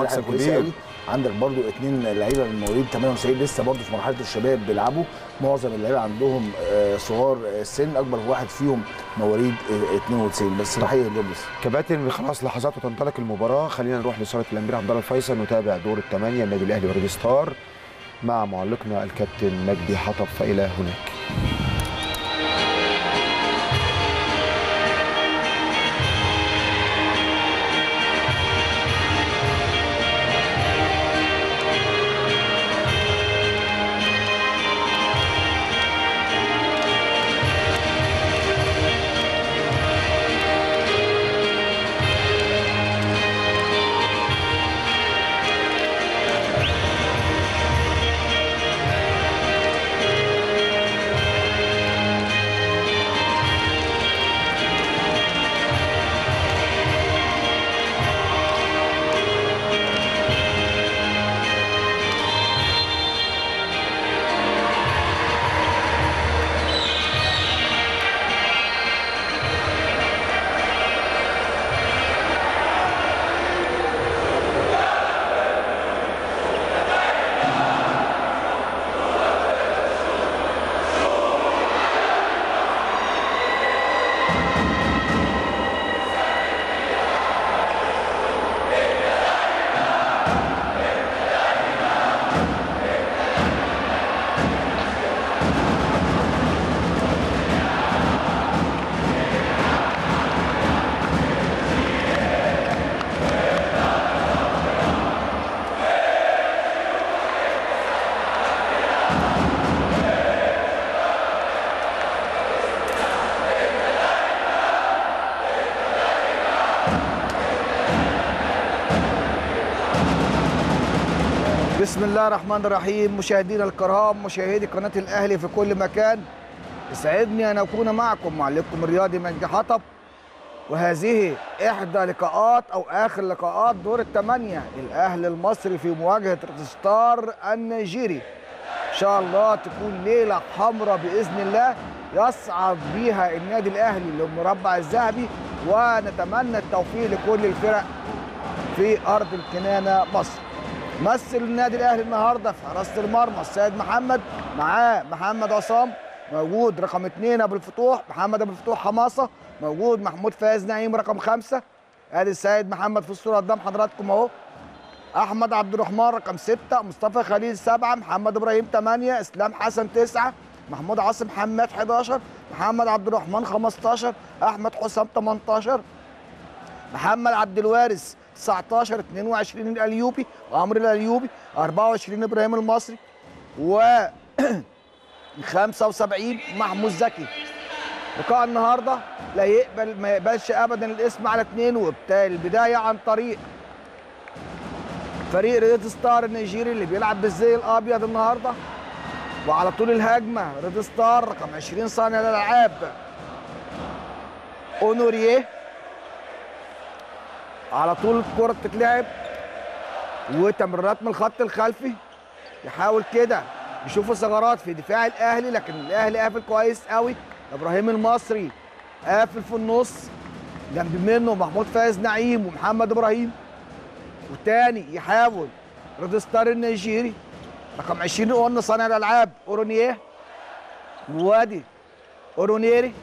مكسب كبير. عندك برضو اتنين لعيبه من مواليد 98 لسه برضو في مرحله الشباب بيلعبوا، معظم اللعيبه عندهم صغار السن، اكبر واحد فيهم مواليد 92. بس تحيه لليوبلس. كباتن خلاص لحظاته تنطلق المباراه، خلينا نروح لصاله الامير عبد الله الفيصل نتابع دور الثمانيه النادي الاهلي وريد ستار مع معلقنا الكابتن مجدي حطب. فالى هناك. بسم الله الرحمن الرحيم. مشاهدينا الكرام، مشاهدي قناة الأهلي في كل مكان، يسعدني أن أكون معكم. معلقكم الرياضي مجدي حطب، وهذه إحدى لقاءات أو آخر لقاءات دور الثمانية للأهلي المصري في مواجهة ريد ستار النيجيري. إن شاء الله تكون ليلة حمراء بإذن الله يصعد بيها النادي الأهلي للمربع الذهبي، ونتمنى التوفيق لكل الفرق في أرض الكنانة مصر. مثل النادي الاهلي النهارده في حراسه المرمى السيد محمد، معاه محمد عصام موجود، رقم 2 ابو الفتوح، محمد ابو الفتوح حماسه موجود، محمود فايز نعيم رقم 5، ادي السيد محمد في الصوره قدام حضراتكم اهو، احمد عبد الرحمن رقم 6، مصطفى خليل 7، محمد ابراهيم 8، اسلام حسن 9، محمود عاصم حماد 11، محمد عبد الرحمن 15، احمد حسام 18، محمد عبد الوارث 19، 22 الأليوبي وعمر الأليوبي، 24 إبراهيم المصري، و 75 محمود زكي. لقاء النهارده لا يقبل ما يقبلش أبدا الاسم على 2، وبالتالي البداية عن طريق فريق ريد ستار النيجيري اللي بيلعب بالزي الأبيض النهارده. وعلى طول الهجمة ريد ستار رقم 20 صانع الألعاب أورونيري، على طول الكرة بتتلعب وتمريرات من الخط الخلفي، يحاول كده يشوفوا ثغرات في دفاع الاهلي، لكن الاهلي قافل كويس قوي. ابراهيم المصري قافل في النص، جنب منه محمود فايز نعيم ومحمد ابراهيم، وتاني يحاول ريد ستار النيجيري رقم 20 قلنا صانع الالعاب اورونيه، وادي اورونيري،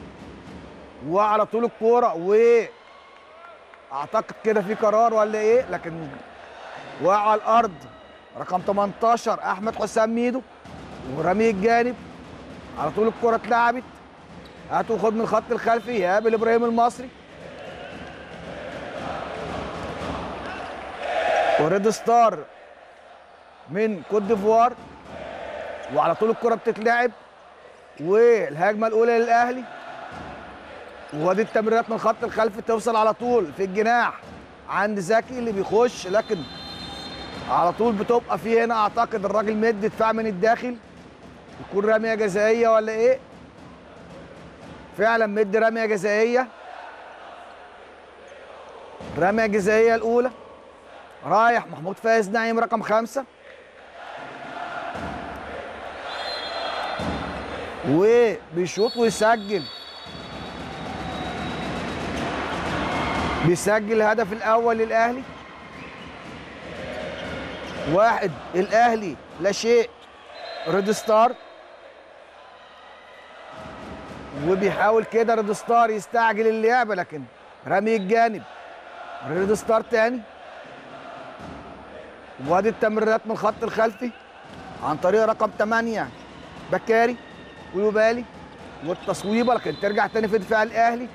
وعلى طول الكوره، و اعتقد كده في قرار ولا ايه، لكن وقع على الارض رقم 18 احمد حسام ميدو ورمي الجانب، على طول الكره اتلعبت، هاتوا خد من الخط الخلفي، يقابل ابراهيم المصري، وريد ستار من كوت ديفوار، وعلى طول الكره بتتلعب والهجمه الاولى للاهلي، وادي التمريرات من الخط الخلفي توصل على طول في الجناح عند زكي اللي بيخش، لكن على طول بتبقى في هنا اعتقد الراجل مد دفاع من الداخل، يكون رميه جزائيه ولا ايه؟ فعلا مد رميه جزائيه، الرميه الجزائيه الاولى رايح محمود فايز نعيم رقم 5، وبيشوط ويسجل، بيسجل الهدف الاول للاهلي. واحد الأهلي لا شيء. ريد ستار وبيحاول كده ريد ستار يستعجل اللعبة لكن رمي الجانب. ريد ستار تاني وادي التمريرات من الخط الخلفي عن طريق رقم 8 باكاري كولوبالي والتصويبه لكن ترجع تاني في دفاع الاهلي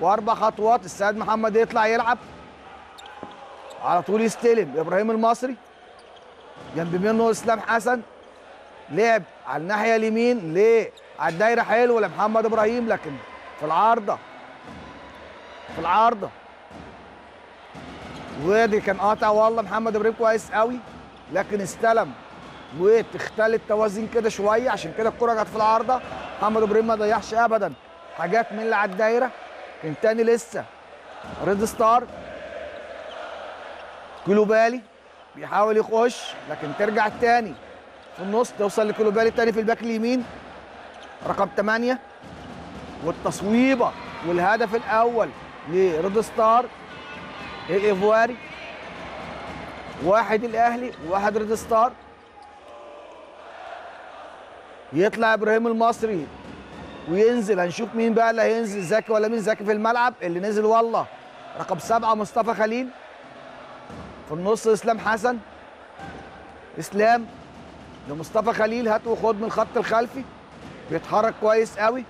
واربع خطوات. السيد محمد يطلع يلعب على طول يستلم ابراهيم المصري جنب منه اسلام حسن لعب على الناحيه اليمين ليه على الدايره حلوه لمحمد ابراهيم لكن في العارضه وادي كان قاطع والله محمد ابراهيم كويس قوي لكن استلم وتختلف توازن كده شويه عشان كده الكره جت في العارضه. محمد ابراهيم ما ضيعش ابدا حاجات من اللي على الدايره. كان تاني لسه ريد ستار كولوبالي بيحاول يخش لكن ترجع التاني في النص توصل لكولوبالي تاني في الباك اليمين رقم 8 والتصويبه والهدف الاول لريد ستار الايفواري. واحد الاهلي وواحد ريد ستار. يطلع ابراهيم المصري وينزل هنشوف مين بقى اللي هينزل زكي ولا مين. زكي في الملعب اللي نزل والله رقم 7 مصطفى خليل في النص اسلام حسن اسلام لمصطفى خليل هات وخد من الخط الخلفي بيتحرك كويس قوي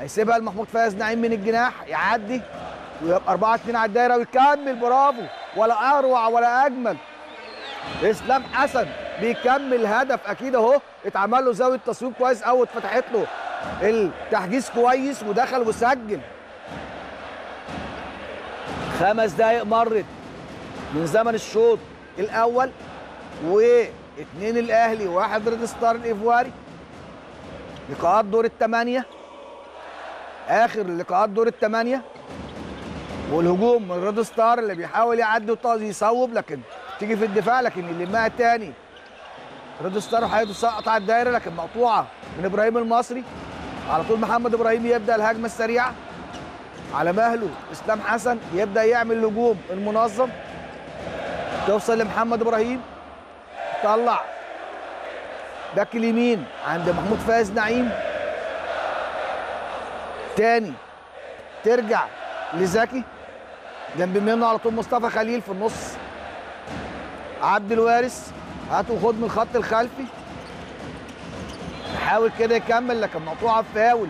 هيسيبها لمحمود فايز نعيم من الجناح يعدي ويبقى 4-2 على الدايره ويكمل. برافو ولا اروع ولا اجمل. اسلام حسن بيكمل هدف اكيد اهو اتعمل له زاويه تصويب كويس قوي اتفتحت له التحجيز كويس ودخل وسجل. 5 دقايق مرت من زمن الشوط الاول و2 الاهلي و1 ريد ستار الايفواري. لقاءات دور ال8 اخر لقاءات دور ال8 والهجوم من ريد ستار اللي بيحاول يعدي ويصوب لكن تيجي في الدفاع لكن اللي معاه تاني ريد ستار وحياته سقط على الدايره لكن مقطوعه من ابراهيم المصري. على طول محمد ابراهيم يبدا الهجمه السريعه على مهله اسلام حسن يبدا يعمل الهجوم المنظم توصل لمحمد ابراهيم طلع باك اليمين عند محمود فايز نعيم تاني ترجع لزكي جنب منه على طول مصطفى خليل في النص عبد الوارث هات وخد من الخط الخلفي يحاول كده يكمل لكن مقطوعه بفاول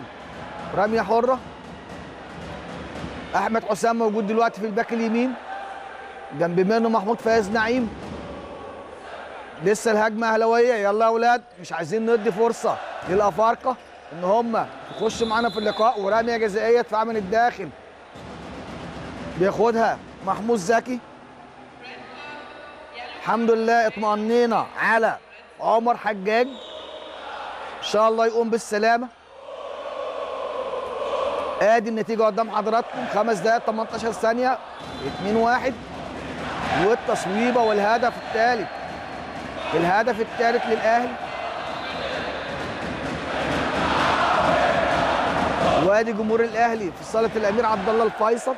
رميه حره. احمد حسام موجود دلوقتي في الباك اليمين جنب منه محمود فايز نعيم لسه الهجمه اهلاويه يلا يا اولاد مش عايزين ندي فرصه للافارقه ان هم يخشوا معانا في اللقاء. ورميه جزائيه دفاع من الداخل بياخدها محمود زكي. الحمد لله اطمأنينا على عمر حجاج ان شاء الله يقوم بالسلامه. ادي النتيجه قدام حضراتكم 5 دقائق 18 ثانيه 2-1 والتصويبه والهدف الثالث. الهدف الثالث للاهلي وادي جمهور الاهلي في صاله الامير عبد الله الفيصل.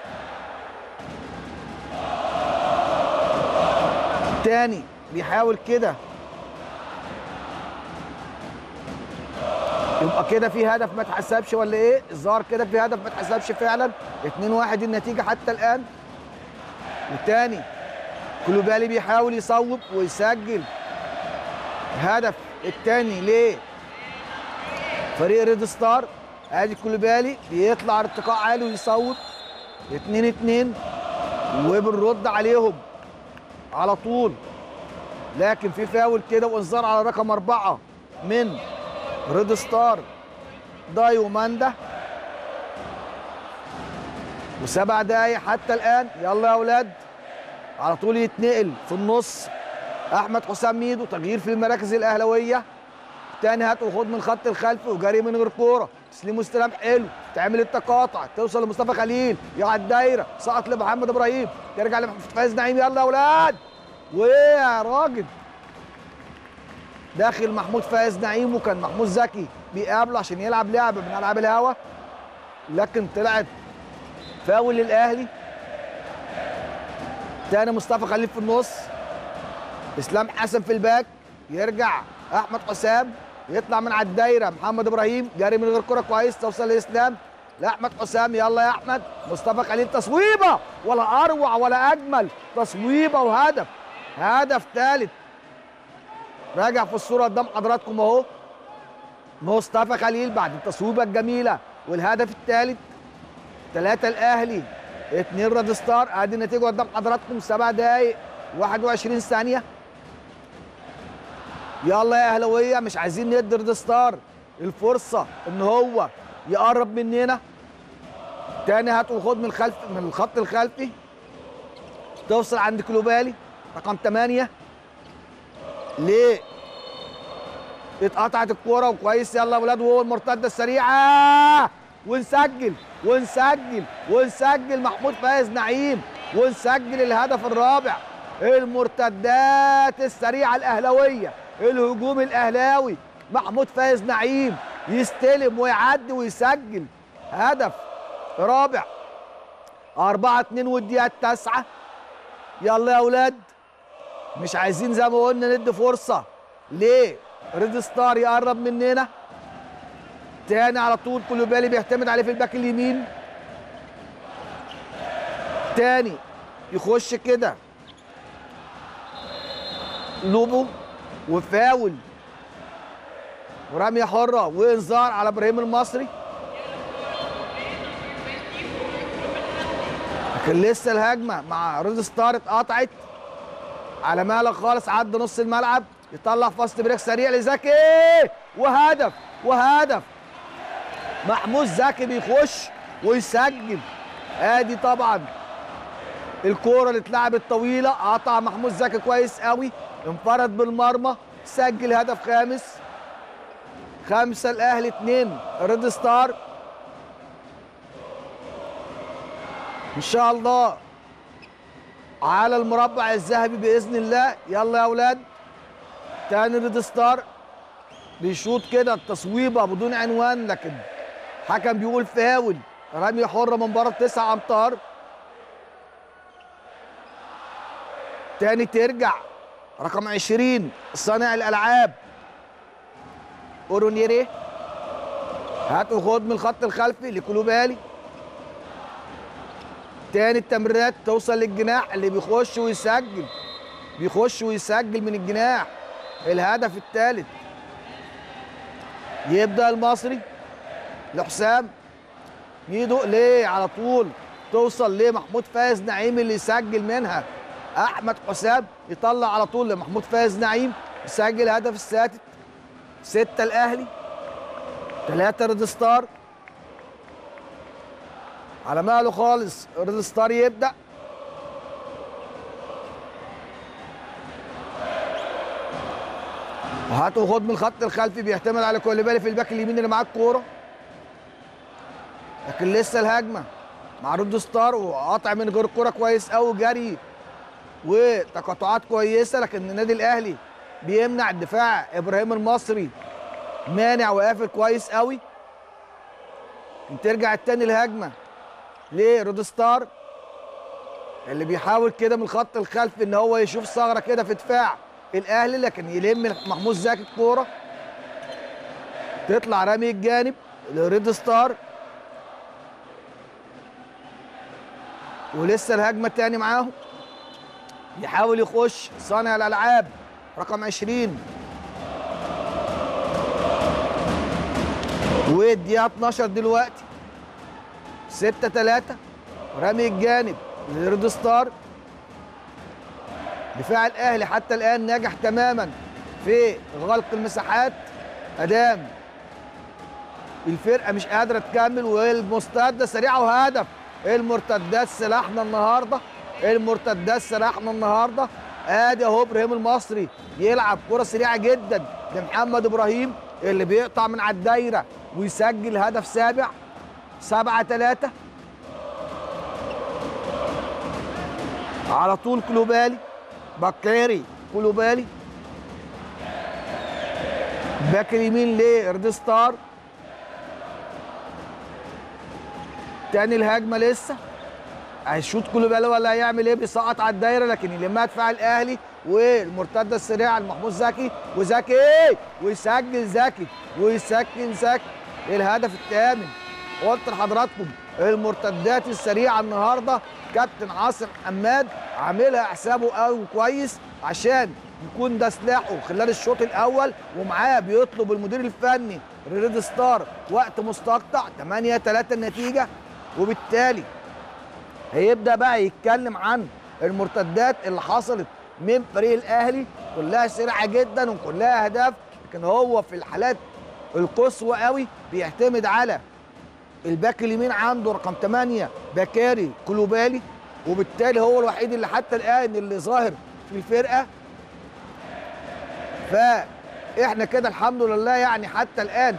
تاني بيحاول كده يبقى كده في هدف ما اتحسبش ولا ايه؟ الظاهر كده في هدف ما اتحسبش فعلا 2-1 النتيجه حتى الان. وتاني كولوبالي بيحاول يصوب ويسجل الهدف التاني ليه؟ فريق ريد ستار. ادي كولوبالي بيطلع على ارتقاء عالي ويصوب 2-2 وبنرد عليهم على طول لكن في فاول كده وانذار على رقم 4 من ريد ستار دايو ماندا. و7 دقايق حتى الان يلا يا اولاد. على طول يتنقل في النص احمد حسام ميدو تغيير في المراكز الاهلاويه تاني هات وخد من الخط الخلفي وجري من غير كوره تسليم واستلام حلو تعمل التقاطع توصل لمصطفى خليل يقعد الدايره سقط لمحمد ابراهيم ترجع لمحمد فايز نعيم يلا يا اولاد. وايه يا راجل داخل محمود فايز نعيم وكان محمود زكي بيقابله عشان يلعب لعبه من العاب الهوا لكن طلعت فاول للاهلي. تاني مصطفى خليل في النص اسلام حسن في الباك، يرجع احمد حسام، يطلع من على الدايره، محمد ابراهيم جاري من غير كره كويس، توصل لاسلام، لاحمد حسام، يلا يا احمد، مصطفى خليل تصويبه، ولا اروع ولا اجمل، تصويبه وهدف، هدف ثالث. راجع في الصوره قدام حضراتكم اهو مصطفى خليل بعد التصويبه الجميله والهدف الثالث. 3 الاهلي 2 ريد ستار. ادي النتيجه قدام حضراتكم 7 دقائق 21 ثانيه. يلا يا اهلاويه، مش عايزين ندي ريد ستار الفرصه ان هو يقرب مننا تاني. هات وخد من الخلف، من الخط الخلفي، توصل عند كولوبالي رقم 8. ليه اتقطعت الكوره وكويس. يلا يا اولاد، وهو المرتده السريعه ونسجل ونسجل ونسجل. محمود فايز نعيم، ونسجل الهدف الرابع. المرتدات السريعه الاهلاويه، الهجوم الاهلاوي. محمود فايز نعيم يستلم ويعدي ويسجل هدف رابع. 4-2 والدقيقه 9. يلا يا اولاد، مش عايزين زي ما قلنا ندي فرصه ليه ريد ستار يقرب مننا تاني. على طول كولوبالي بيعتمد عليه في الباك اليمين تاني، يخش كده لوبو وفاول ورميه حره وانذار على ابراهيم المصري. لكن لسه الهجمه مع ريد ستار اتقطعت على مهلك خالص، عدى نص الملعب، يطلع فاست بريك سريع لزكي وهدف وهدف. محمود زكي بيخش ويسجل. ادي طبعا الكوره اللي اتلعبت طويله، قطع محمود زكي كويس قوي، انفرد بالمرمى، سجل هدف خامس. 5 الاهلي 2 ريد ستار. ان شاء الله على المربع الذهبي باذن الله. يلا يا اولاد، تاني ريد ستار بيشوط كده التصويبه بدون عنوان، لكن حكم بيقول فاول. رميه حره من بره 9 امتار تاني. ترجع رقم 20 صانع الالعاب أورونيري، هات وخد من الخط الخلفي لكولوبالي تاني. التمريرات توصل للجناح اللي بيخش ويسجل، بيخش ويسجل من الجناح الهدف الثالث. يبدأ المصري لحسام، يدق ليه على طول، توصل ليه محمود فايز نعيم اللي يسجل منها. أحمد حسام يطلع على طول لمحمود فايز نعيم، يسجل الهدف السادس. 6 الاهلي 3 ريد ستار. على ماله خالص ريد ستار يبدا. وهات وخد من الخط الخلفي، بيعتمد على كولوبالي في الباك اليمين اللي معاه الكوره، لكن لسه الهجمه مع ريد ستار، وقاطع من غير كوره كويس قوي، جري وتقاطعات كويسه، لكن النادي الاهلي بيمنع الدفاع. ابراهيم المصري مانع وقافل كويس قوي. ترجع التاني الهجمه لريد ستار اللي بيحاول كده من الخط الخلفي ان هو يشوف ثغره كده في دفاع الاهلي، لكن يلم محمود زكي الكوره، تطلع رامي الجانب لريد ستار. ولسه الهجمه التاني معاهم، يحاول يخش صانع الالعاب رقم 20 والدقيقة 12 دلوقتي. 6-3 رامي الجانب لريد ستار. دفاع الأهلي حتى الآن ناجح تماما في غلق المساحات، أدام الفرقة مش قادرة تكمل. والمرتدة سريعة وهدف. المرتدات سلاحنا النهارده، المرتدات سلاحنا النهارده. ادي اهو ابراهيم المصري يلعب كرة سريعة جدا لمحمد ابراهيم اللي بيقطع من على الدايرة ويسجل هدف سابع. 7-3. على طول كولوبالي، باكاري كولوبالي، باك اليمين لريد ستار. تاني الهجمة لسه هيشوط كولوبالي ولا هيعمل ايه؟ بيسقط على الدايره لكن يلمها دفاع الاهلي، والمرتده السريعه لمحمود زكي، وزكي ويسجل زكي الهدف الثامن. قلت لحضراتكم المرتدات السريعه النهارده كابتن عاصم حماد عاملها حسابه قوي كويس عشان يكون ده سلاحه خلال الشوط الاول، ومعاه بيطلب المدير الفني ريد ستار وقت مستقطع 8-3 النتيجه، وبالتالي هيبدا بقى يتكلم عن المرتدات اللي حصلت من فريق الاهلي كلها سريعه جدا وكلها اهداف، لكن هو في الحالات القصوى قوي بيعتمد على الباك اليمين عنده رقم 8 باكاري كولوبالي، وبالتالي هو الوحيد اللي حتى الان اللي ظاهر في الفرقه. فاحنا كده الحمد لله يعني حتى الان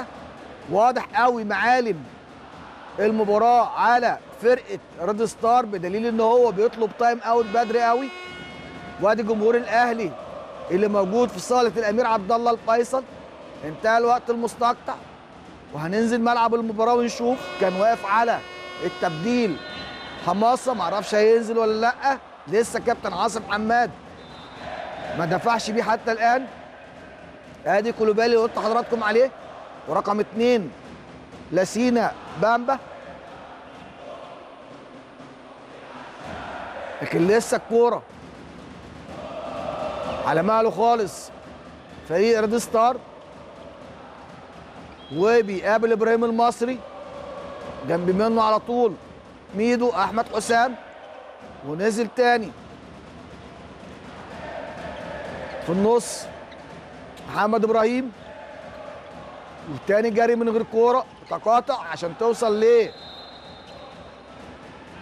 8-3 واضح قوي معالم المباراه على فرقه ريد ستار بدليل ان هو بيطلب تايم اوت بدري قوي. وادي جمهور الاهلي اللي موجود في صاله الامير عبد الله الفيصل، انتهى الوقت المستقطع وهننزل ملعب المباراه ونشوف. كان واقف على التبديل حماسه، معرفش هينزل ولا لا، لسه كابتن عاصم حماد ما دفعش بيه حتى الان. ادي كولوبالي اللي قلت لحضراتكم عليه، ورقم 2 لاسينا بامبا، لكن لسه الكوره على ماله خالص فريق ريد ستار. وبيقابل ابراهيم المصري، جنب منه على طول ميدو احمد حسام، ونزل تاني في النص محمد ابراهيم، والتاني جري من غير كوره تقاطع عشان توصل ليه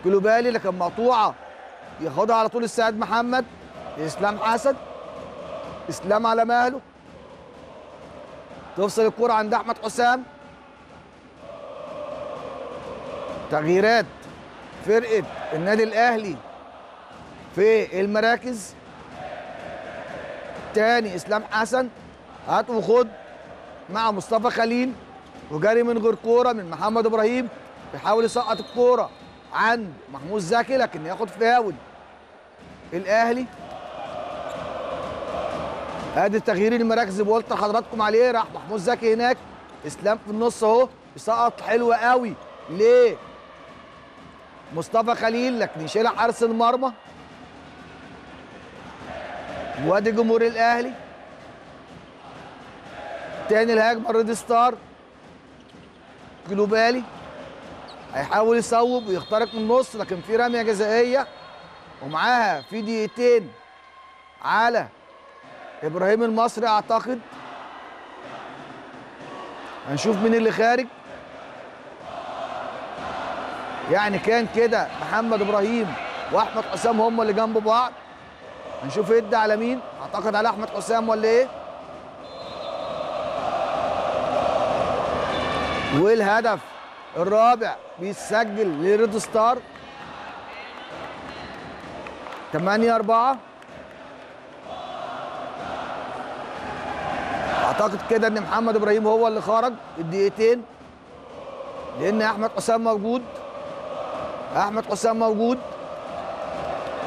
كولوبالي، لكن مقطوعه ياخدها على طول السيد محمد اسلام حسن. اسلام على مهله تفصل الكوره عند احمد حسام. تغييرات فرقه النادي الاهلي في المراكز، تاني اسلام حسن هات وخد مع مصطفى خليل، وجري من غير كوره من محمد ابراهيم، بيحاول يسقط الكوره عند محمود زكي لكن ياخد فاول الاهلي. ادي تغيير المراكز اللي قلت لحضراتكم عليه، راح محمود زكي هناك، اسلام في النص اهو يسقط حلوه قوي ليه مصطفى خليل لكن يشيلها حارس المرمى. وادي جمهور الاهلي تاني الهجمه ريد ستار، كولوبالي هيحاول يصوب ويخترق من النص لكن في رميه جزائيه، ومعاها في دقيقتين على ابراهيم المصري اعتقد. هنشوف مين اللي خارج، يعني كان كده محمد ابراهيم واحمد حسام هم اللي جنب بعض. هنشوف يدي على مين، اعتقد على احمد حسام ولا ايه؟ والهدف الرابع بيتسجل لريد ستار 8-4. اعتقد كده ان محمد ابراهيم هو اللي خرج الدقيقتين لان احمد حسام موجود.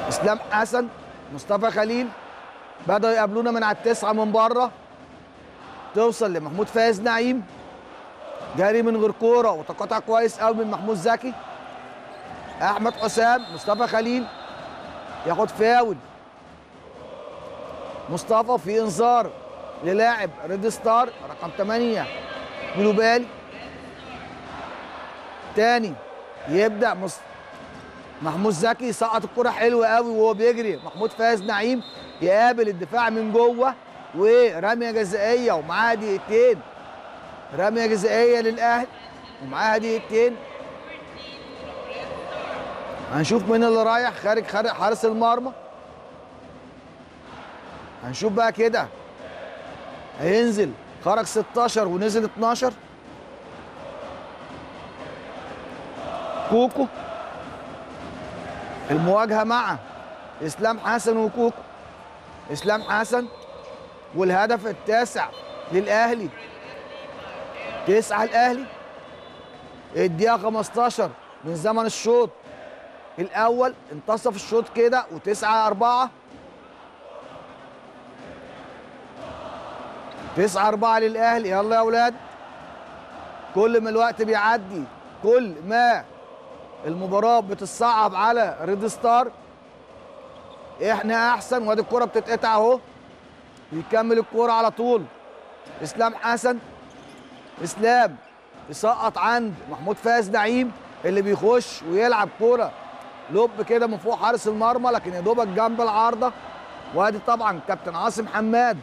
اسلام حسن مصطفى خليل بدأوا يقابلونا من على 9 من بره، توصل لمحمود فايز نعيم، جري من غير كوره وتقاطع كويس قوي من محمود زكي. احمد حسام مصطفى خليل ياخد فاول مصطفى، في انذار للاعب ريد ستار رقم 8 كولوبالي. تاني يبدا محمود زكي يسقط الكرة حلوة قوي وهو بيجري، محمود فايز نعيم يقابل الدفاع من جوه ورمية جزائية ومعاها دقيقتين، رمية جزائية للأهلي ومعاها دقيقتين. هنشوف مين اللي رايح خارج، خارج حارس المرمى. هنشوف بقى كده هينزل، خرج 16 ونزل 12 كوكو. المواجهه مع اسلام حسن وكوكو، اسلام حسن والهدف التاسع للاهلي 9 الاهلي، الدقيقه 15 من زمن الشوط. الاول، انتصف الشوط كده و9-4 9-4 للاهلي. يلا يا اولاد، كل ما الوقت بيعدي كل ما المباراه بتصعب على ريد ستار. احنا احسن، وادي الكره بتتقطع اهو، بيكمل الكره على طول اسلام حسن. اسلام يسقط عند محمود فايز نعيم اللي بيخش ويلعب كوره لوب كده من فوق حارس المرمى، لكن يا دوبك جنب العارضه. وادي طبعا كابتن عاصم حماد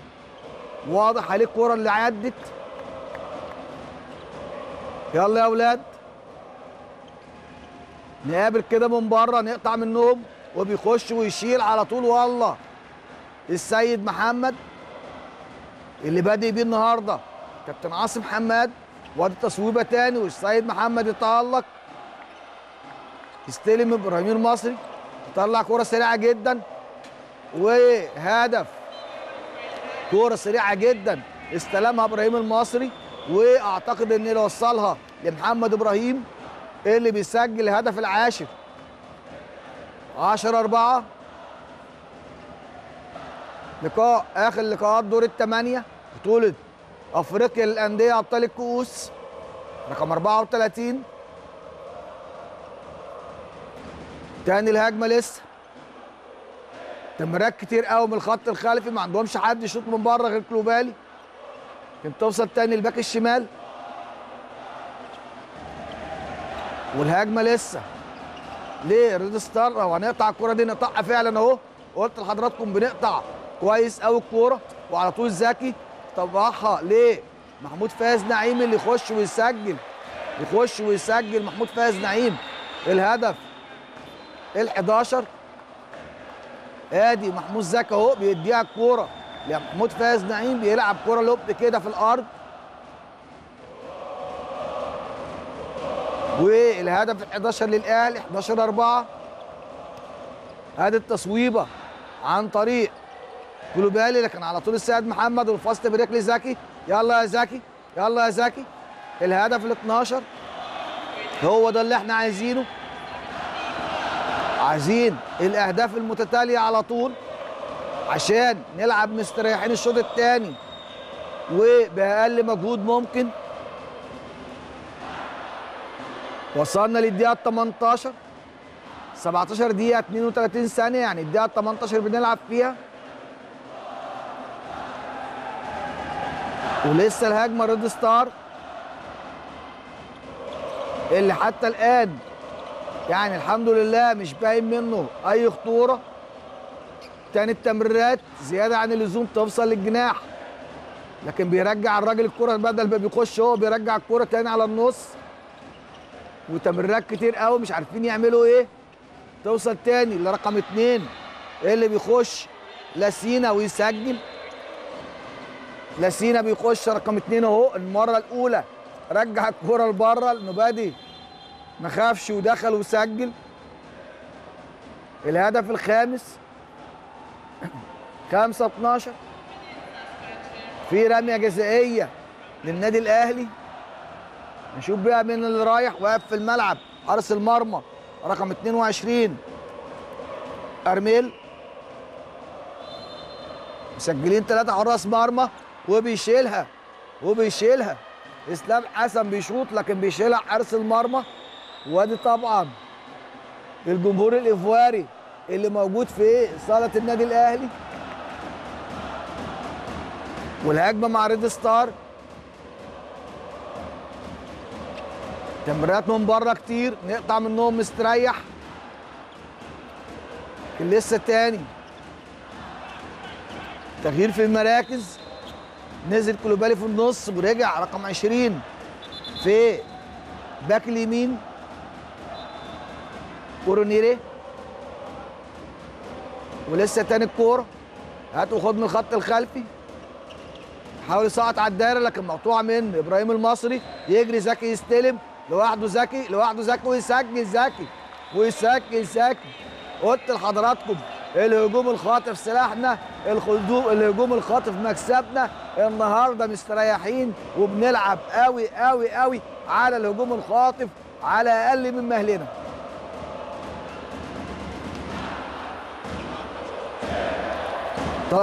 واضح عليه الكوره اللي عدت. يلا يا اولاد نقابل كده من بره، نقطع منهم وبيخش ويشيل على طول. والله السيد محمد اللي بادئ بيه النهارده كابتن عاصم حماد. وادي تصويبه تاني والسيد محمد يتالق، يستلم ابراهيم المصري، يطلع كوره سريعه جدا وهدف. كوره سريعه جدا استلمها ابراهيم المصري، واعتقد ان اللي وصلها لمحمد ابراهيم اللي بيسجل الهدف العاشر. 10-4 لقاء اخر لقاءات دور ال8 بطوله افريقيا للانديه ابطال الكؤوس رقم 34. تاني الهجمه لسه، تمريرات كتير قوي من الخط الخلفي، ما عندهمش حد يشوط من بره غير كولوبالي، كانت توصل تاني الباك الشمال. والهجمه لسه لريد ستار، او هنقطع الكوره دي نقطعها فعلا اهو. قلت لحضراتكم بنقطع كويس قوي الكوره، وعلى طول زكي طبعها لمحمود فايز نعيم اللي يخش ويسجل. يخش ويسجل محمود فايز نعيم الهدف ال11. ادي محمود زكي اهو بيديها الكوره لمحمود فايز نعيم، بيلعب كوره لوب كده في الارض، والهدف ال11 للاهلي. 11-4. ادي التصويبه عن طريق كولوبالي، لكن على طول السيد محمد، والفاست بريك لزكي. يلا يا زكي، يلا يا زكي، الهدف ال12 هو ده اللي احنا عايزينه. عايزين الاهداف المتتاليه على طول عشان نلعب مستريحين الشوط الثاني وباقل مجهود ممكن. وصلنا للدقيقه 18، 17 دقيقه 32 ثانيه، يعني الدقيقه 18 بنلعب فيها، ولسه الهجمه ريد ستار اللي حتى الان يعني الحمد لله مش باين منه اي خطوره. تاني التمريرات زياده عن اللزوم، توصل للجناح لكن بيرجع الراجل الكره، بدل ما بيخش هو بيرجع الكره تاني على النص. وتمريرات كتير قوي مش عارفين يعملوا ايه. توصل تاني لرقم 2 اللي بيخش لاسينا ويسجل. لاسينا بيخش رقم 2 اهو، المره الاولى رجع الكوره لبره، المبادئ ما خافش ودخل وسجل الهدف ال5. 5-12. في رميه جزائيه للنادي الاهلي، نشوف بقى مين اللي رايح. واقف في الملعب حارس المرمى رقم 22 ارميل، مسجلين 3 حراس مرمى، وبيشيلها اسلام حسن، بيشوط لكن بيشيلها حارس المرمى. وادي طبعا الجمهور الايفواري اللي موجود في صاله النادي الاهلي. والهجمه مع ريد ستار، تمريرات من بره كتير، نقطع منهم مستريح. لسه تاني تغيير في المراكز، نزل كولوبالي في النص ورجع رقم 20 في باك اليمين أورونيري. ولسه تاني الكوره، هات وخد من الخط الخلفي، حاول يسقط على الدايره لكن مقطوعه من ابراهيم المصري. يجري زكي، يستلم لوحده زكي ويسجل. زكي. قلت لحضراتكم الهجوم الخاطف سلاحنا، الهجوم الخاطف مكسبنا النهارده. مستريحين وبنلعب قوي قوي قوي على الهجوم الخاطف على اقل من مهلنا. 13-5.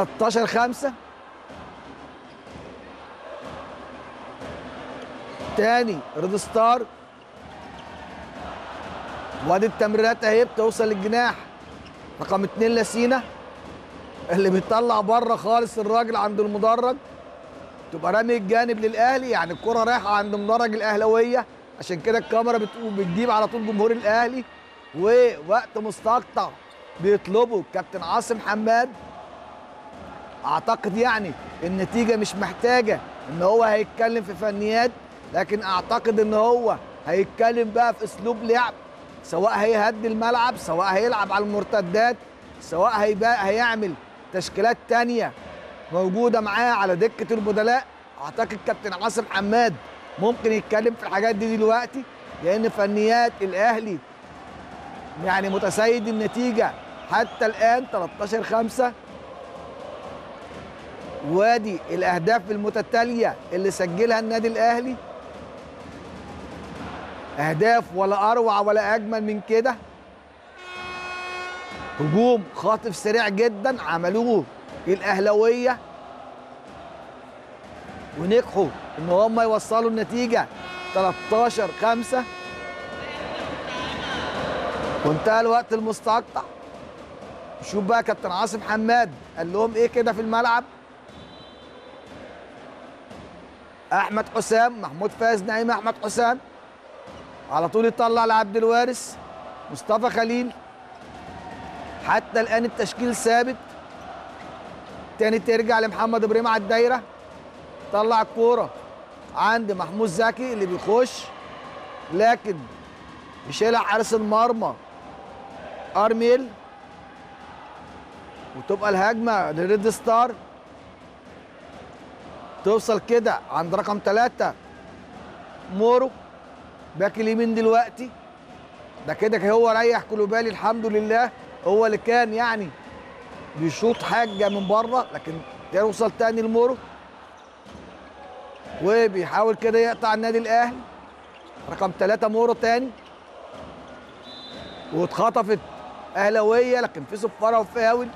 تاني ريد ستار، وادي التمريرات اهي بتوصل للجناح رقم 2 لاسينا اللي بيطلع بره خالص الراجل عند المدرج، تبقى رامي الجانب للاهلي، يعني الكره رايحه عند مدرج الاهلاويه، عشان كده الكاميرا بتجيب على طول جمهور الاهلي. ووقت مستقطع بيطلبه كابتن عاصم حماد. اعتقد يعني النتيجه مش محتاجه ان هو هيتكلم في فنيات، لكن اعتقد ان هو هيتكلم بقى في اسلوب لعب، سواء هيهدي الملعب، سواء هيلعب على المرتدات، سواء هيعمل تشكيلات تانية موجوده معاه على دكه البدلاء. اعتقد كابتن عاصم حماد ممكن يتكلم في الحاجات دي دلوقتي، لان فنيات الاهلي يعني متسيد النتيجه حتى الان 13-5. وادي الاهداف المتتاليه اللي سجلها النادي الاهلي، اهداف ولا اروع ولا اجمل من كده. هجوم خاطف سريع جدا عملوه الاهلاويه ونجحوا ان هم يوصلوا النتيجه 13-5. وانتهى الوقت المستقطع. شوف بقى كابتن عاصم حماد قال لهم ايه كده في الملعب. احمد حسام، محمود فايز نعيم، احمد حسام على طول يطلع لعبد الوارث، مصطفى خليل. حتى الان التشكيل ثابت. تاني ترجع لمحمد ابراهيم على الدايره، طلع الكوره عند محمود زكي اللي بيخش، لكن يشيلها حارس المرمى ارميل، وتبقى الهجمه لريد ستار. توصل كده عند رقم 3 مورو باكي اليمين دلوقتي. ده كده هو ريح كولوبالي الحمد لله، هو اللي كان يعني بيشوط حاجه من بره، لكن يوصل تاني لمورو وبيحاول كده يقطع النادي الاهلي. رقم 3 مورو تاني، واتخطفت اهلاويه، لكن في صفاره وفاول.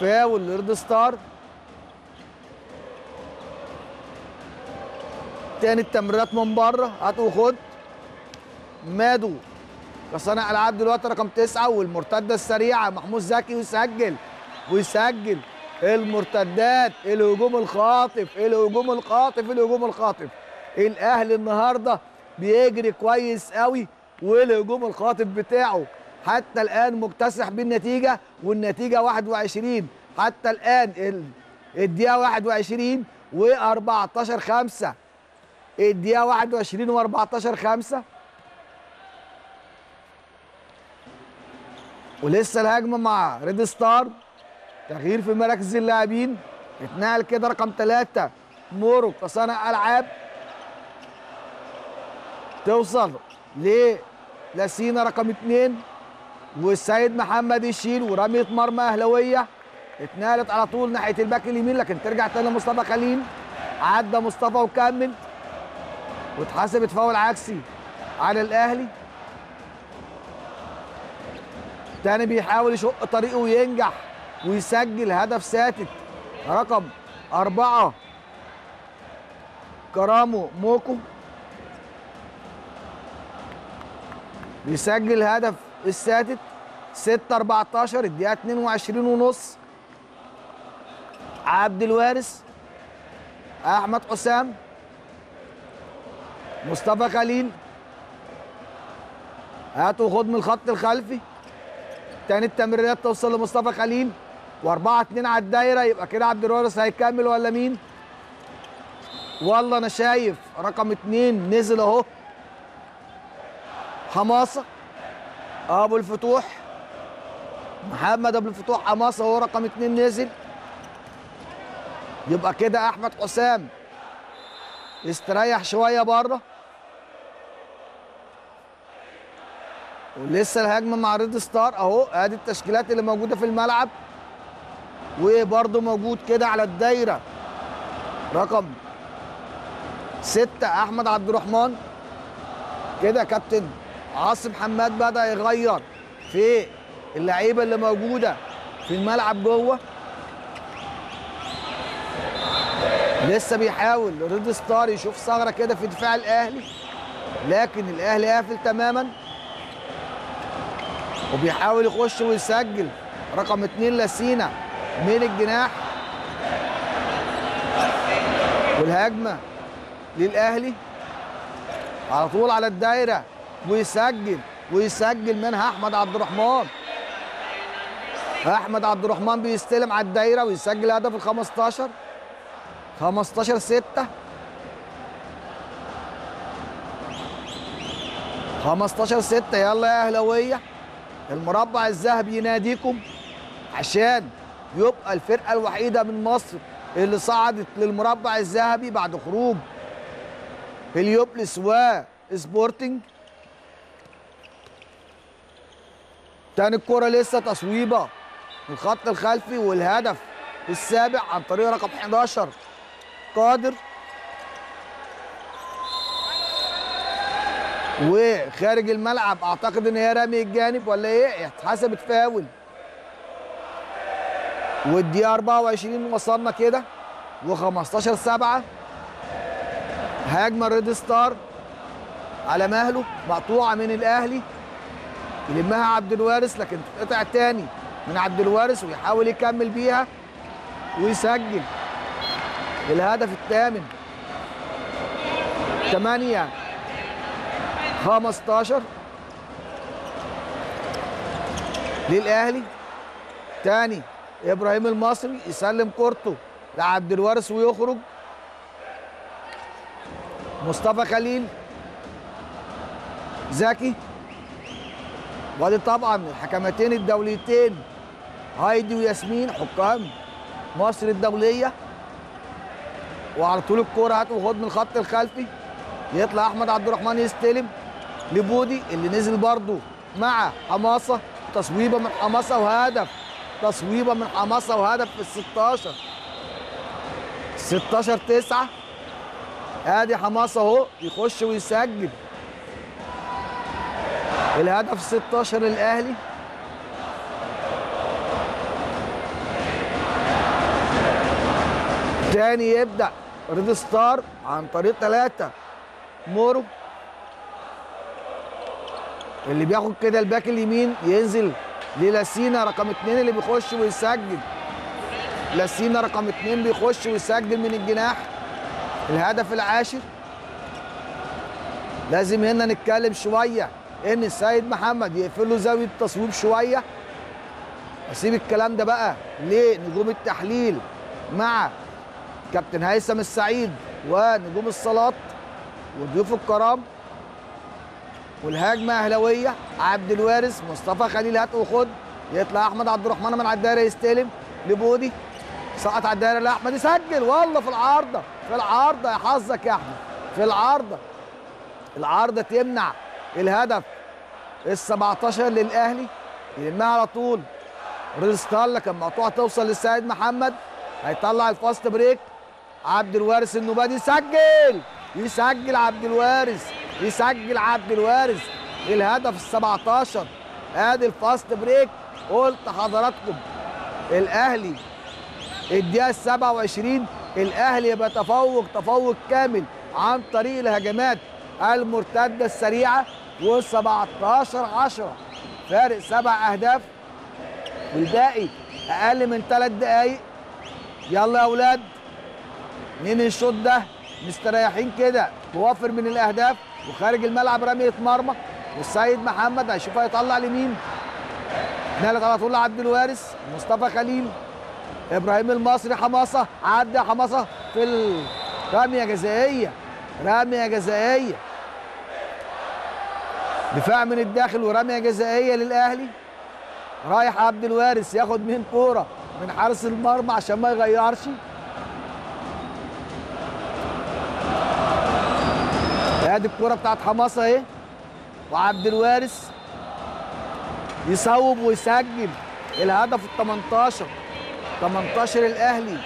فاول لريد ستار. تاني التمريرات من بره، هات وخد. مادو كصانع العاب دلوقتي رقم 9، والمرتده السريعه محمود زكي ويسجل المرتدات. الهجوم الخاطف. الاهلي النهارده بيجري كويس قوي، والهجوم الخاطف بتاعه حتى الان مكتسح بالنتيجه، والنتيجه 21 حتى الان، الدقيقه 21 و14-5. الدقيقه 21 و14-5، ولسه الهجمه مع ريد ستار. تغيير في مراكز اللاعبين، اتنقل كده رقم 3 مورو كصانع العاب، توصل لاسينا رقم 2، والسيد محمد يشيل، ورميه مرمى اهلاويه اتنقلت على طول ناحيه الباك اليمين، لكن ترجع تاني لمصطفى خليل. عدى مصطفى وكمل، واتحسبت فاول عكسي على الاهلي. تاني بيحاول يشق طريقه وينجح ويسجل هدف ساتت رقم 4 كرامو موكو، بيسجل هدف الساتت 6-14 الدقيقة 22:30. عبد الوارث، أحمد حسام، مصطفى خليل، هات وخد من الخط الخلفي. تاني التمريرات توصل لمصطفى خليل، و4-2 على الدايرة. يبقى كده عبد الوارث هيكمل ولا مين؟ والله أنا شايف رقم 2 نزل أهو، حماسة أبو الفتوح، محمد أبو الفتوح حماسة هو رقم 2 نزل. يبقى كده أحمد حسام استريح شوية بره، ولسه الهجمة مع ريد ستار أهو. أدي التشكيلات اللي موجودة في الملعب، وبرضه موجود كده على الدايرة رقم 6 أحمد عبد الرحمن. كده كابتن عاصم حماد بدأ يغير في اللعيبة اللي موجودة في الملعب جوه. لسه بيحاول ريد ستار يشوف ثغره كده في دفاع الاهلي، لكن الاهلي قافل تماما وبيحاول يخش ويسجل. رقم 2 لاسينا من الجناح، والهجمه للاهلي على طول على الدايره، ويسجل منها احمد عبد الرحمن. احمد عبد الرحمن بيستلم على الدايره ويسجل هدف ال 15 6. يلا يا اهلاويه، المربع الذهبي يناديكم عشان يبقى الفرقه الوحيده من مصر اللي صعدت للمربع الذهبي بعد خروج اليوبلس وسبورتنج. تاني الكرة لسه تصويبه من الخط الخلفي، والهدف السابع عن طريق رقم 11 قادر. وخارج الملعب، اعتقد ان هي رمي الجانب ولا ايه؟ اتحسبت فاول. والدقيقة 24 وصلنا كده و15 7. هجمة ريد ستار على مهله، مقطوعة من الاهلي، يلمها عبد الوارث لكن تتقطع تاني من عبد الوارث ويحاول يكمل بيها ويسجل الهدف الثامن. 8 15 للاهلي. تاني ابراهيم المصري يسلم كورته لعبد الوارث ويخرج. مصطفى خليل، زكي، وادي طبعا الحكمتين الدوليتين هايدي وياسمين حكام مصر الدوليه. وعلى طول الكوره هات وخد من الخط الخلفي، يطلع احمد عبد الرحمن يستلم لبودي اللي نزل برضه مع حماسه. تصويبه من حماسه وهدف، في ال16 16 9. ادي حماسه اهو يخش ويسجل الهدف 16 للاهلي. تاني يبدا ريد ستار عن طريق 3 مورو اللي بياخد كده الباك اليمين، ينزل للاسينا رقم 2 اللي بيخش ويسجل. لاسينا رقم 2 بيخش ويسجل من الجناح الهدف العاشر. لازم هنا نتكلم شويه ان السيد محمد يقفل له زاويه التصويب شويه. اسيب الكلام ده بقى لنجوم التحليل مع كابتن هيثم السعيد ونجوم الصالات وضيوف الكرام. والهجمه اهلاويه، عبد الوارث، مصطفى خليل، هات وخد. يطلع احمد عبد الرحمن من على الدايره يستلم لبودي، سقط على الدايره لاحمد يسجل. والله في العارضه، يا حظك يا احمد، في العارضه. العارضه تمنع الهدف ال17 للاهلي، يلمها على طول ريد ستار لكن مقطوعه توصل للسيد محمد، هيطلع الفاست بريك. عبد الوارث النوبادي يسجل، عبد الوارث، الهدف ال17. ادي الفاست بريك. قلت حضراتكم الاهلي الدقيقه 27 الاهلي يبقى تفوق، كامل عن طريق الهجمات المرتده السريعه. و17 10، فارق 7 اهداف والباقي اقل من 3 دقايق. يلا يا اولاد من الشوط ده مستريحين كده، توافر من الاهداف. وخارج الملعب رميه مرمى، والسيد محمد هيشوف هيطلع لمين. نالت على طول لعبد الوارث، مصطفى خليل، ابراهيم المصري، حماسه، عدى حماسه في الرميه جزائيه، دفاع من الداخل ورميه جزائيه للاهلي. رايح عبد الوارث ياخد من كوره من حارس المرمى عشان ما يغيرش. ادي الكوره بتاعت حماسه اهي، وعبد الوارث يصوب ويسجل الهدف ال18 الاهلي،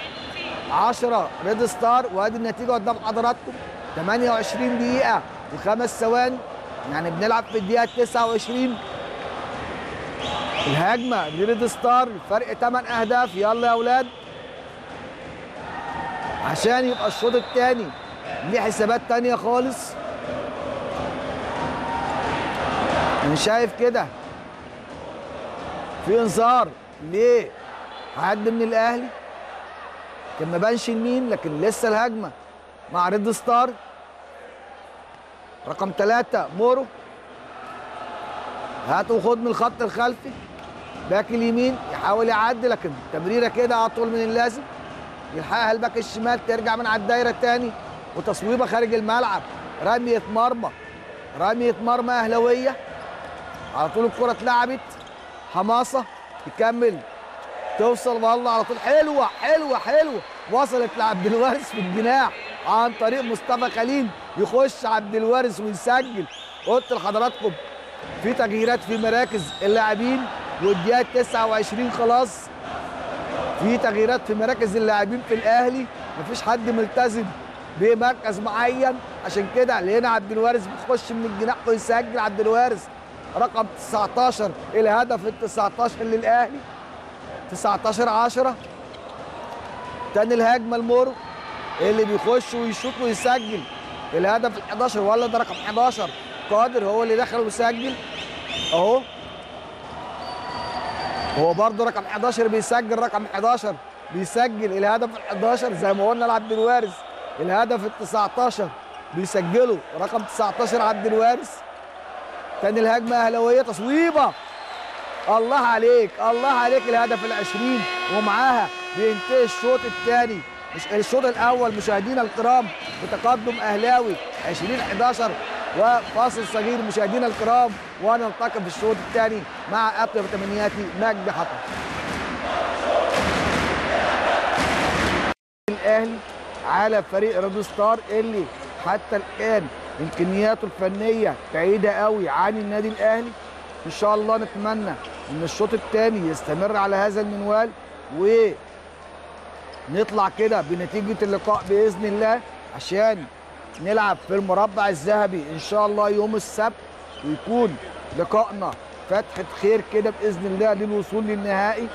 10 ريد ستار. وادي النتيجه قدام حضراتكم، 28 دقيقه و5 ثواني، يعني بنلعب في الدقيقه 29. الهجمه لريد ستار، فرق 8 اهداف. يلا يا اولاد عشان يبقى الشوط الثاني ليه حسابات ثانيه خالص. انا شايف كده في انذار ليه حد من الاهلي، كان ما بانش لمين، لكن لسه الهجمه مع ريد ستار رقم 3 مورو. هات وخد من الخط الخلفي، باك اليمين يحاول يعدي لكن تمريره كده اطول من اللازم، يلحقها الباك الشمال، ترجع من على الدايره تاني وتصويبه خارج الملعب، رميه مرمى، رميه مرمى اهلاويه، على طول الكره اتلعبت حماسه، تكمل توصل والله على طول، حلوه حلوه حلوه، وصلت لعبد الوارث في الجناح عن طريق مصطفى خليل، يخش عبد الوارث ويسجل. قلت لحضراتكم في تغييرات في مراكز اللاعبين والدقيقه 29 خلاص، في تغييرات في مراكز اللاعبين في الاهلي، مفيش حد ملتزم بمركز معين، عشان كده لقينا عبد الوارث بيخش من الجناح ويسجل. عبد الوارث رقم 19، الهدف ال 19 للاهلي، 19-10. تاني الهجمه لمورو اللي بيخش ويشوط ويسجل الهدف ال 11، ولا ده رقم 11 قادر هو اللي دخل وسجل اهو، هو برضه رقم 11 بيسجل، رقم 11 بيسجل الهدف ال 11 زي ما قلنا لعبد الوارث، الهدف ال 19 بيسجله رقم 19 عبد الوارث. تاني الهجمه اهلاويه، تصويبه، الله عليك الله عليك، الهدف ال 20 ومعاها بينتهي الشوط الثاني، مش الشوط الاول مشاهدينا الكرام بتقدم اهلاوي 20-11 وفاصل صغير مشاهدينا الكرام، ونلتقي في الشوط الثاني مع اطيب تمنياتي مجدي حطب. الاهلي على فريق ريد ستار اللي حتى الان امكانياته الفنيه بعيده قوي عن النادي الاهلي، ان شاء الله نتمنى ان الشوط الثاني يستمر على هذا المنوال ونطلع كده بنتيجه اللقاء باذن الله، عشان نلعب في المربع الذهبي ان شاء الله يوم السبت، ويكون لقائنا فتحه خير كده باذن الله للوصول للنهائي.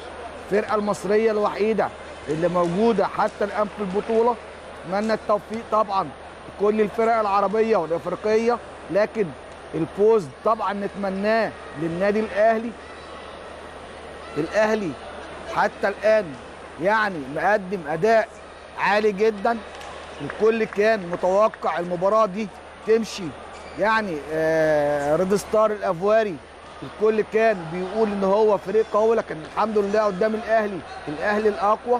الفرقه المصريه الوحيده اللي موجوده حتى الان في البطوله، اتمنى التوفيق طبعا لكل الفرق العربيه والافريقيه، لكن الفوز طبعا نتمناه للنادي الاهلي. الاهلي حتى الان يعني مقدم اداء عالي جدا، الكل كان متوقع المباراه دي تمشي يعني ريد ستار الافواري، الكل كان بيقول ان هو فريق قوي، لكن الحمد لله قدام الاهلي، الاهلي الاقوى.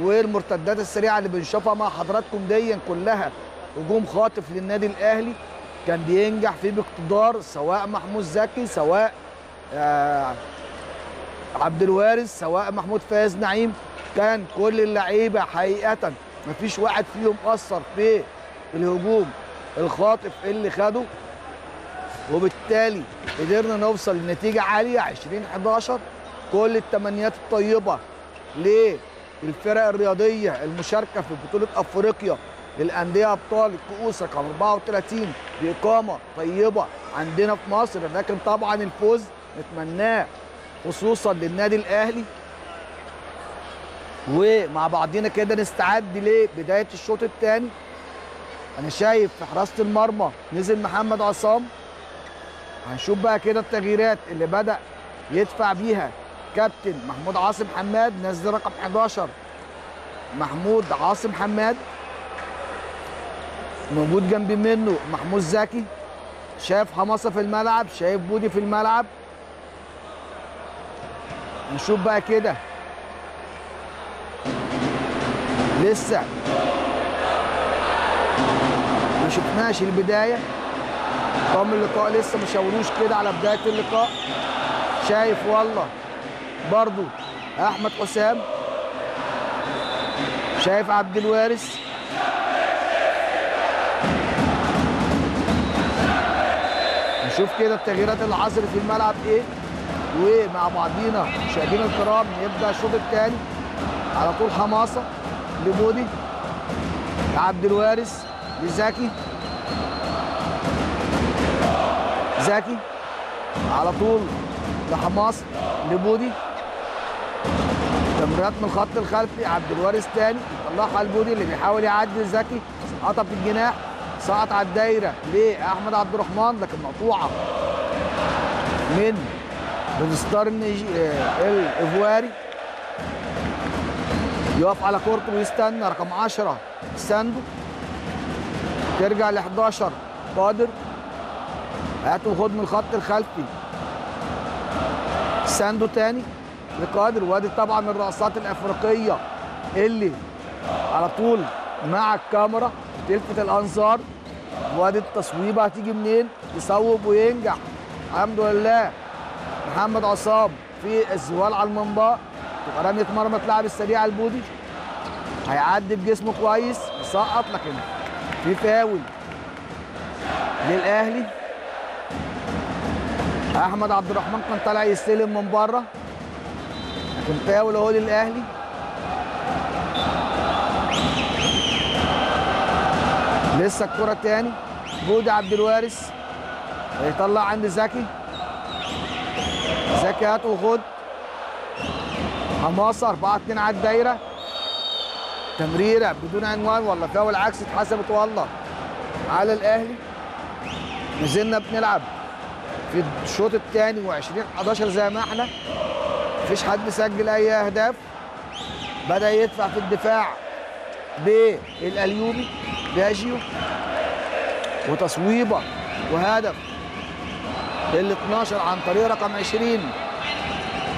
والمرتدات السريعه اللي بنشوفها مع حضراتكم دي كلها هجوم خاطف للنادي الاهلي، كان بينجح فيه باقتدار، سواء محمود زكي سواء عبد الوارث سواء محمود فايز نعيم، كان كل اللعيبه حقيقه مفيش واحد فيهم اثر في الهجوم الخاطف اللي خده، وبالتالي قدرنا نوصل لنتيجه عاليه 20-11. كل التمنيات الطيبه للفرق الرياضيه المشاركه في بطوله افريقيا للانديه ابطال الكؤوس رقم 34 باقامه طيبه عندنا في مصر، لكن طبعا الفوز نتمناه خصوصا للنادي الاهلي. ومع بعضينا كده نستعد لبدايه الشوط الثاني. انا شايف في حراسه المرمى نزل محمد عصام، هنشوف بقى كده التغييرات اللي بدا يدفع بيها كابتن محمود عاصم حماد، نزل رقم 11 محمود عاصم حماد، موجود جنب منه محمود زكي، شايف حماسه في الملعب، شايف بودي في الملعب. نشوف بقى كده لسه ما شفناش البدايه، طقم اللقاء لسه ما شاوروش كده على بدايه اللقاء. شايف والله برضو احمد حسام، شايف عبد الوارث، نشوف كده التغييرات اللي حصلت في الملعب ايه. ومع بعضينا مشاهدينا الكرام يبدا الشوط الثاني على طول، حماسه لبودي، عبد الوارث، لزكي، زكي على طول لحماس لبودي، تمريرات من الخط الخلفي، عبد الوارث تاني الله البودي اللي بيحاول يعدي زكي، قطع في الجناح، سقط على الدايره لأحمد عبد الرحمن لكن مقطوعه من ريد ستار الايفواري. يقف على كورته ويستنى رقم 10 ساندو، ترجع ل 11 قادر، هاته وخد من الخط الخلفي ساندو تاني لقادر. وادي طبعا من الرقصات الافريقيه اللي على طول مع الكاميرا تلفت الانظار، وادي التصويبه هتيجي منين، يصوب وينجح الحمد لله. محمد عصام في الزوال على المنبار، تبقى رميه مرمى اتلعب السريع البودي، هيعدي بجسمه كويس يسقط لكن في فاول للاهلي. احمد عبد الرحمن كان طالع يستلم من بره لكن فاول اهو للاهلي. لسه الكره تاني، بودي عبد الوارث هيطلع عند زكي، زكي هات وخد حماسه 4-2 على الدايره. تمريره بدون عنوان ولا فاول عكسي، اتحسبت والله على الاهلي. نزلنا بنلعب في الشوط الثاني و20-11 زي ما احنا، مفيش حد سجل اي اهداف. بدا يدفع في الدفاع بالاليوبي باجيو، وتصويبه وهدف لل 12 عن طريق رقم 20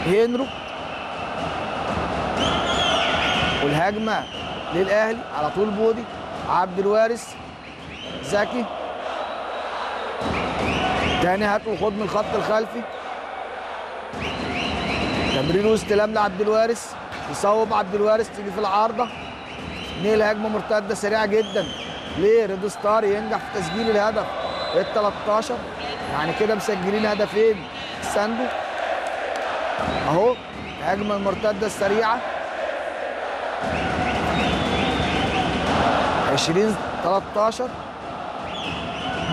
هنرو. والهجمه للاهلي على طول بودي عبد الوارث زكي تاني، هات وخد من الخط الخلفي، تمرير واستلام لعبد الوارث، يصوب عبد الوارث تيجي في العارضه، نيل هجمه مرتده سريعه جدا لريد ستار، ينجح في تسجيل الهدف ال 13. يعني كده مسجلين هدفين ساندو اهو، هجمه المرتده السريعه 20-13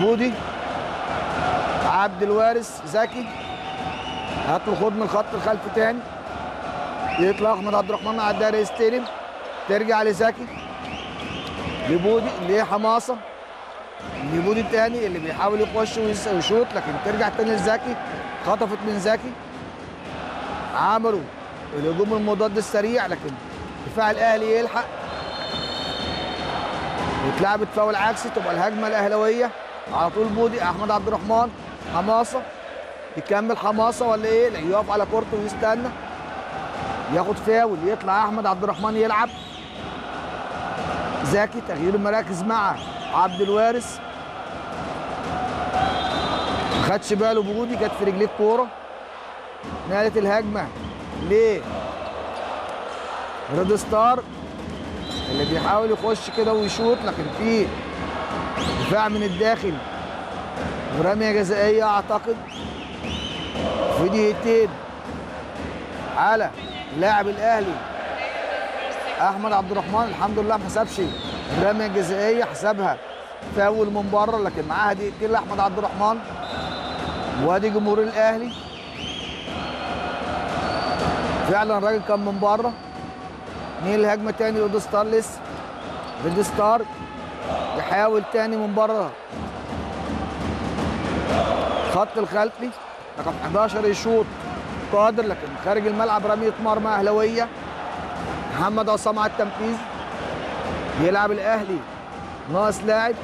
بودي عبد الوارث زكي، هات له خد من الخط الخلفي تاني، يطلع احمد عبد الرحمن على الدايره يستلم، ترجع لزكي لبودي ليه حماسه، لبودي تاني اللي بيحاول يخش ويشوط لكن ترجع تاني لزكي، خطفت من زكي. عملوا الهجوم المضاد السريع لكن دفاع الاهلي يلحق، واتلعبت فاول عكسي، تبقى الهجمه الاهلاويه على طول بودي احمد عبد الرحمن حماسه، يكمل حماسه ولا ايه؟ لا، يقف على كورته ويستنى ياخد فاول، يطلع احمد عبد الرحمن يلعب زكي، تغيير المراكز مع عبد الوارث، ما خدش باله بودي، جت في رجليه الكوره، نقلت الهجمه ليه ريد ستار اللي بيحاول يخش كده ويشوط لكن في دفاع من الداخل ورميه جزائيه اعتقد في دقيقتين على لاعب الاهلي احمد عبد الرحمن. الحمد لله ما حسبش الرميه الجزائيه، حسبها فاول من بره لكن معاها دقيقتين لاحمد عبد الرحمن. وادي جمهور الاهلي فعلا الراجل كان من بره، نيل هجمه تاني ريد ستار، لسه ريد ستار يحاول تاني من بره خط الخلفي رقم 11 يشوط قادر لكن خارج الملعب، رميه مرمى اهلاويه. محمد عصام على التنفيذ، يلعب الاهلي ناقص لاعب،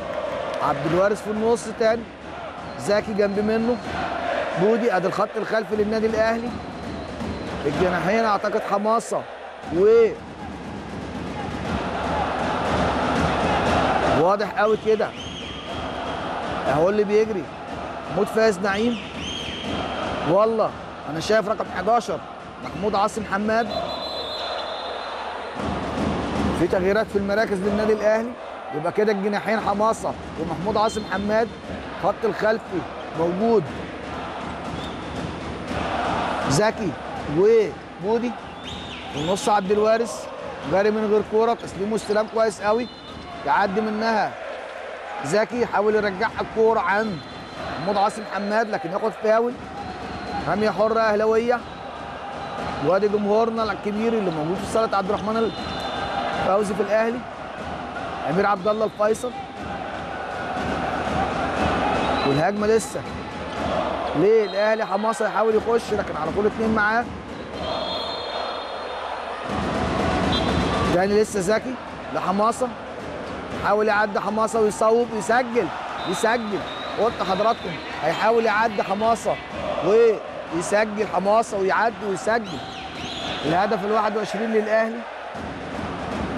عبد الوارث في النص تاني، زكي جنب منه بودي، ادي الخط الخلفي للنادي الاهلي، الجناحين اعتقد حماسه و واضح قوي كده اهو اللي بيجري محمود فايز نعيم، والله انا شايف رقم 11 محمود عاصم حماد. في تغييرات في المراكز للنادي الاهلي، يبقى كده الجناحين حماسه ومحمود عاصم حماد، خط الخلفي موجود زكي وبودي، النص عبد الوارث جاري من غير كوره، تسليمه استلام كويس قوي، يعدي منها زكي، يحاول يرجعها الكوره عند محمود عاصم حماد لكن ياخد فاول، رميه حره اهلاويه. وادي جمهورنا الكبير اللي موجود في صاله عبد الرحمن فوزي في الاهلي، الامير عبد الله الفيصل. والهجمه لسه ليه الاهلي، حماسه يحاول يخش لكن على طول اتنين معاه. تاني لسه زكي لحماسه، حاول يعدي حماسه ويصوب ويسجل، يسجل. قلت حضراتكم هيحاول يعدي حماسه ويسجل، حماسه ويعدي ويسجل. الهدف ال 21 للاهلي،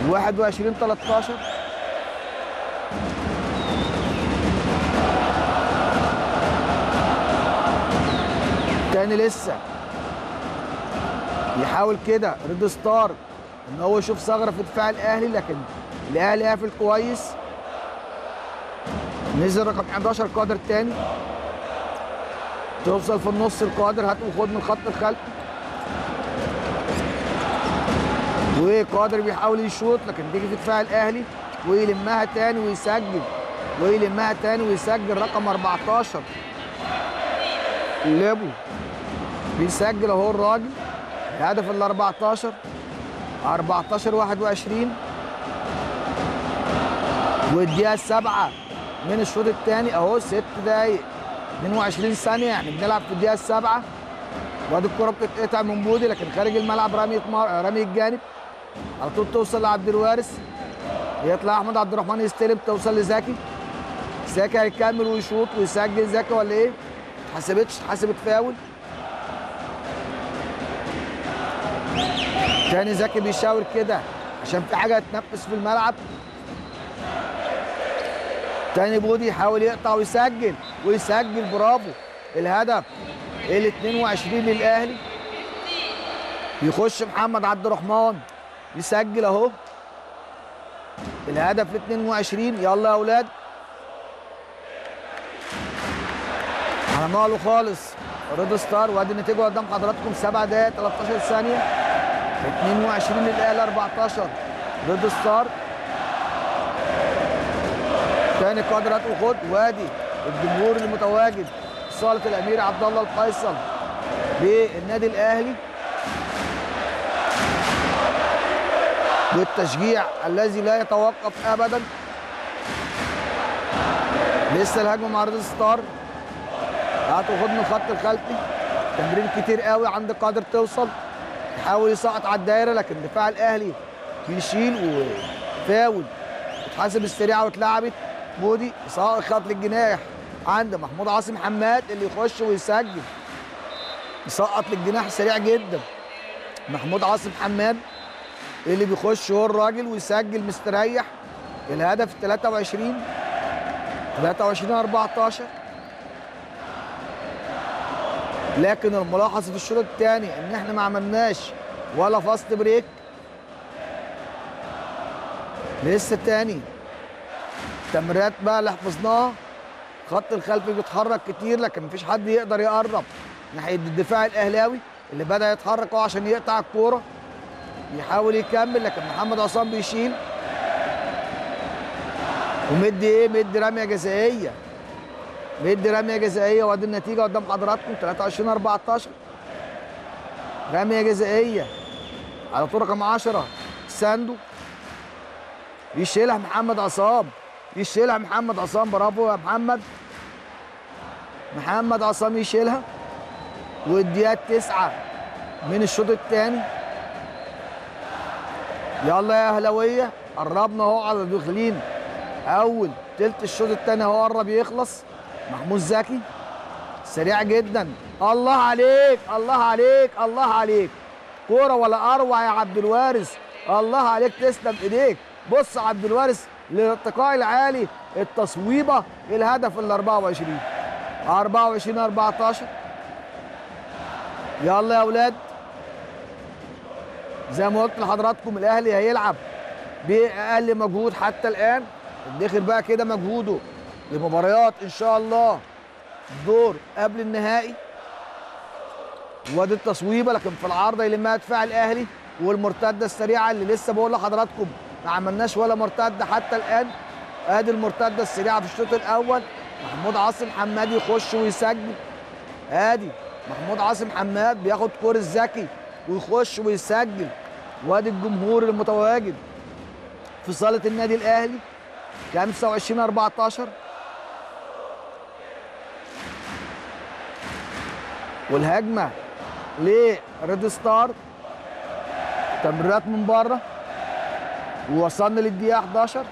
21-13. تاني لسه يحاول كده ريد ستار ان هو يشوف ثغره في دفاع الاهلي، لكن الاهلي قافل كويس. نزل رقم 11 قادر تاني، توصل في النص القادر، هات وخد من الخط الخلفي. وقادر بيحاول يشوط لكن بيجي في دفاع الاهلي ويلمها تاني ويسجل، ويلمها تاني ويسجل. رقم 14 ليبو بيسجل اهو الراجل. الهدف ال 14، 14-21 والدقيقة 7 من الشوط الثاني اهو، 6 دقايق 22 ثانية يعني بنلعب في الدقيقة 7. وادي الكرة بتتقطع من بودي لكن خارج الملعب، رمي الجانب. على طول توصل لعبد الوارث، يطلع احمد عبد الرحمن يستلم، توصل لزكي. زكي هيكمل ويشوط ويسجل. زكي ولا ايه؟ اتحسبتش، اتحسبت فاول. تاني زكي بيشاور كده عشان في حاجه هتنفس في الملعب. تاني بودي يحاول يقطع ويسجل، ويسجل. برافو. الهدف ال 22 للاهلي، يخش محمد عبد الرحمن يسجل اهو. الهدف ال 22. يلا يا اولاد، عملوا خالص ريد ستار. وادي النتيجه قدام حضراتكم، 7 دقائق 13 ثانيه، 22 للاهلي، 14 ريد ستار. تاني قدرات وخد. وادي الجمهور المتواجد في صاله الامير عبد الله الفيصل بالنادي الاهلي، والتشجيع الذي لا يتوقف ابدا. لسه الهجمه مع ريد ستار، هتاخد من الخط الخلفي. تمرير كتير قوي عند قادر، توصل يحاول يسقط على الدايره لكن دفاع الاهلي بيشيل. وفاول اتحسب السريعه واتلعبت. بودي سقط خط للجناح عند محمود عاصم حماد اللي يخش ويسجل. يسقط للجناح سريع جدا محمود عاصم حماد اللي بيخش هو الراجل ويسجل مستريح. الهدف 23-14. لكن الملاحظ في الشوط الثاني ان احنا ما عملناش ولا فاست بريك. لسه تاني التمريرات بقى اللي حفظناها، خط الخلفي بيتحرك كتير لكن مفيش حد يقدر يقرب ناحيه الدفاع الاهلاوي اللي بدا يتحرك اهو عشان يقطع الكوره، يحاول يكمل لكن محمد عصام بيشيل. ومدي ايه؟ مدي رميه جزائيه، بيدي رميه جزائيه. وادي النتيجه قدام حضراتكم، 23-14. رميه جزائيه على طول رقم 10 ساندو، يشيلها محمد عصام، يشيلها محمد عصام. برافو يا محمد، محمد عصام يشيلها. والدقيقه 9 من الشوط الثاني. يلا يا اهلاويه، قربنا اهو على داخلين اول تلت الشوط الثاني اهو، قرب يخلص. محمود زكي سريع جدا، الله عليك الله عليك الله عليك، كوره ولا اروع يا عبد الوارث، الله عليك، تسلم ايديك. بص عبد الوارث للارتقاء العالي، التصويبه. الهدف ال 24، 24-14. يلا يا اولاد، زي ما قلت لحضراتكم الاهلي هيلعب باقل مجهود حتى الان. ادخر بقى كده مجهوده لمباريات ان شاء الله دور قبل النهائي. وادي التصويبه لكن في العارضه يلمها دفاع الاهلي. والمرتده السريعه اللي لسه بقول لحضراتكم ما عملناش ولا مرتده حتى الان. ادي المرتده السريعه في الشوط الاول، محمود عاصم حماد يخش ويسجل. ادي محمود عاصم حماد بياخد كوره زكي ويخش ويسجل. وادي الجمهور المتواجد في صاله النادي الاهلي 25/14. والهجمه لريد ستار، تمريرات من بره، ووصلنا للدقيقه 11.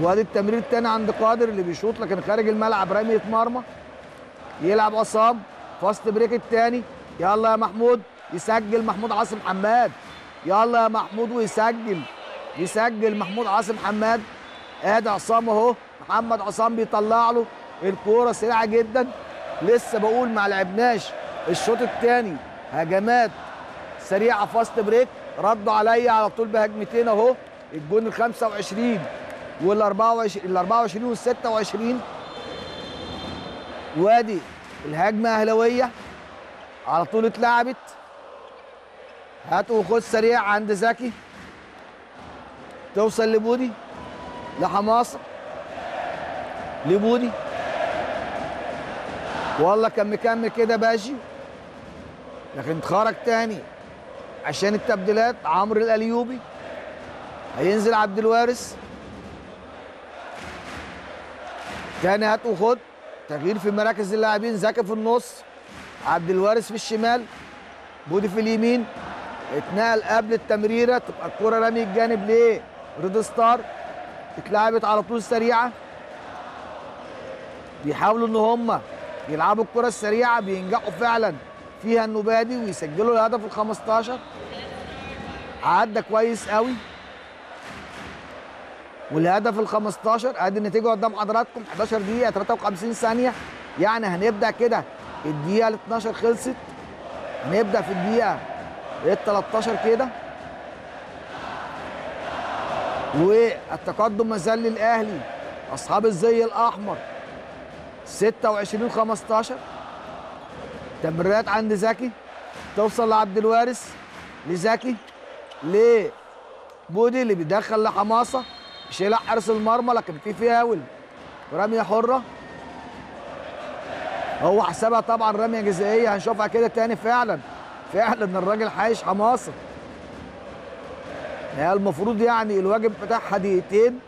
وادي التمرير الثاني عند قادر اللي بيشوط لكن خارج الملعب، رميه مرمى. يلعب عصام، فاست بريك الثاني، يلا يا محمود، يسجل محمود عاصم حماد. يلا يا محمود ويسجل، يسجل محمود عاصم حماد. ادي عصام اهو، محمد عصام بيطلع له الكوره سريعه جدا. لسه بقول ما لعبناش الشوط الثاني، هجمات سريعه فاست بريك، ردوا عليا على طول بهجمتين اهو. الجون ال 25 وال 24 وال 26. وادي الهجمه اهلاويه على طول اتلعبت، هات وخد سريع عند زكي، توصل لبودي، لحماصه، لبودي، والله كان مكمل كده باجي لكن اتخرج تاني عشان التبديلات. عمر الأليوبي هينزل، عبد الوارث تاني، هات وخد، تغيير في مراكز اللاعبين، زكي في النص، عبد الوارث في الشمال، بودي في اليمين. اتنقل قبل التمريره، تبقى الكوره رمي الجانب لريد ستار، اتلعبت على طول سريعه. بيحاولوا ان هم يلعبوا الكوره السريعه، بينجحوا فعلا فيها النبادي ويسجلوا الهدف ال 15. عدى كويس قوي، والهدف ال 15 ادي النتيجه قدام حضراتكم. 11 دقيقه 53 ثانيه، يعني هنبدا كده الدقيقه ال 12 خلصت، هنبدا في الدقيقه ال 13 كده. والتقدم مازال للاهلي اصحاب الزي الاحمر 26-15. تمريرات عند زكي، توصل لعبد الوارث، لزكي، لبودي اللي بيدخل لحماصه، مش هيلعب حارس المرمى لكن في فاول، رميه حره هو حسابها طبعا، رميه جزائيه هنشوفها كده تاني. فعلا فعلا الراجل حايش حماصه، هي المفروض يعني الواجب بتاعها دقيقتين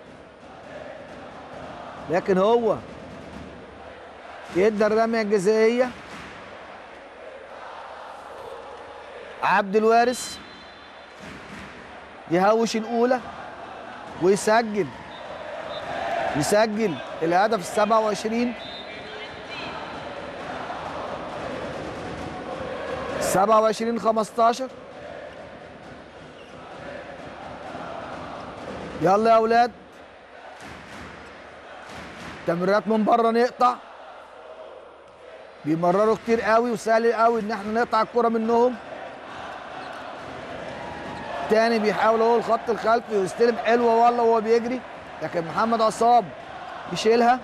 لكن هو يدى الرميه الجزائيه. عبد الوارث يهوش الاولى ويسجل، يسجل الهدف 27-15. يلا يا اولاد، تمريرات من بره نقطع، بيمرروا كتير قوي وسهل قوي ان احنا نقطع الكرة منهم. تاني بيحاول هو الخط الخلفي ويستلم، حلوه والله وهو بيجري لكن محمد عصام بيشيلها،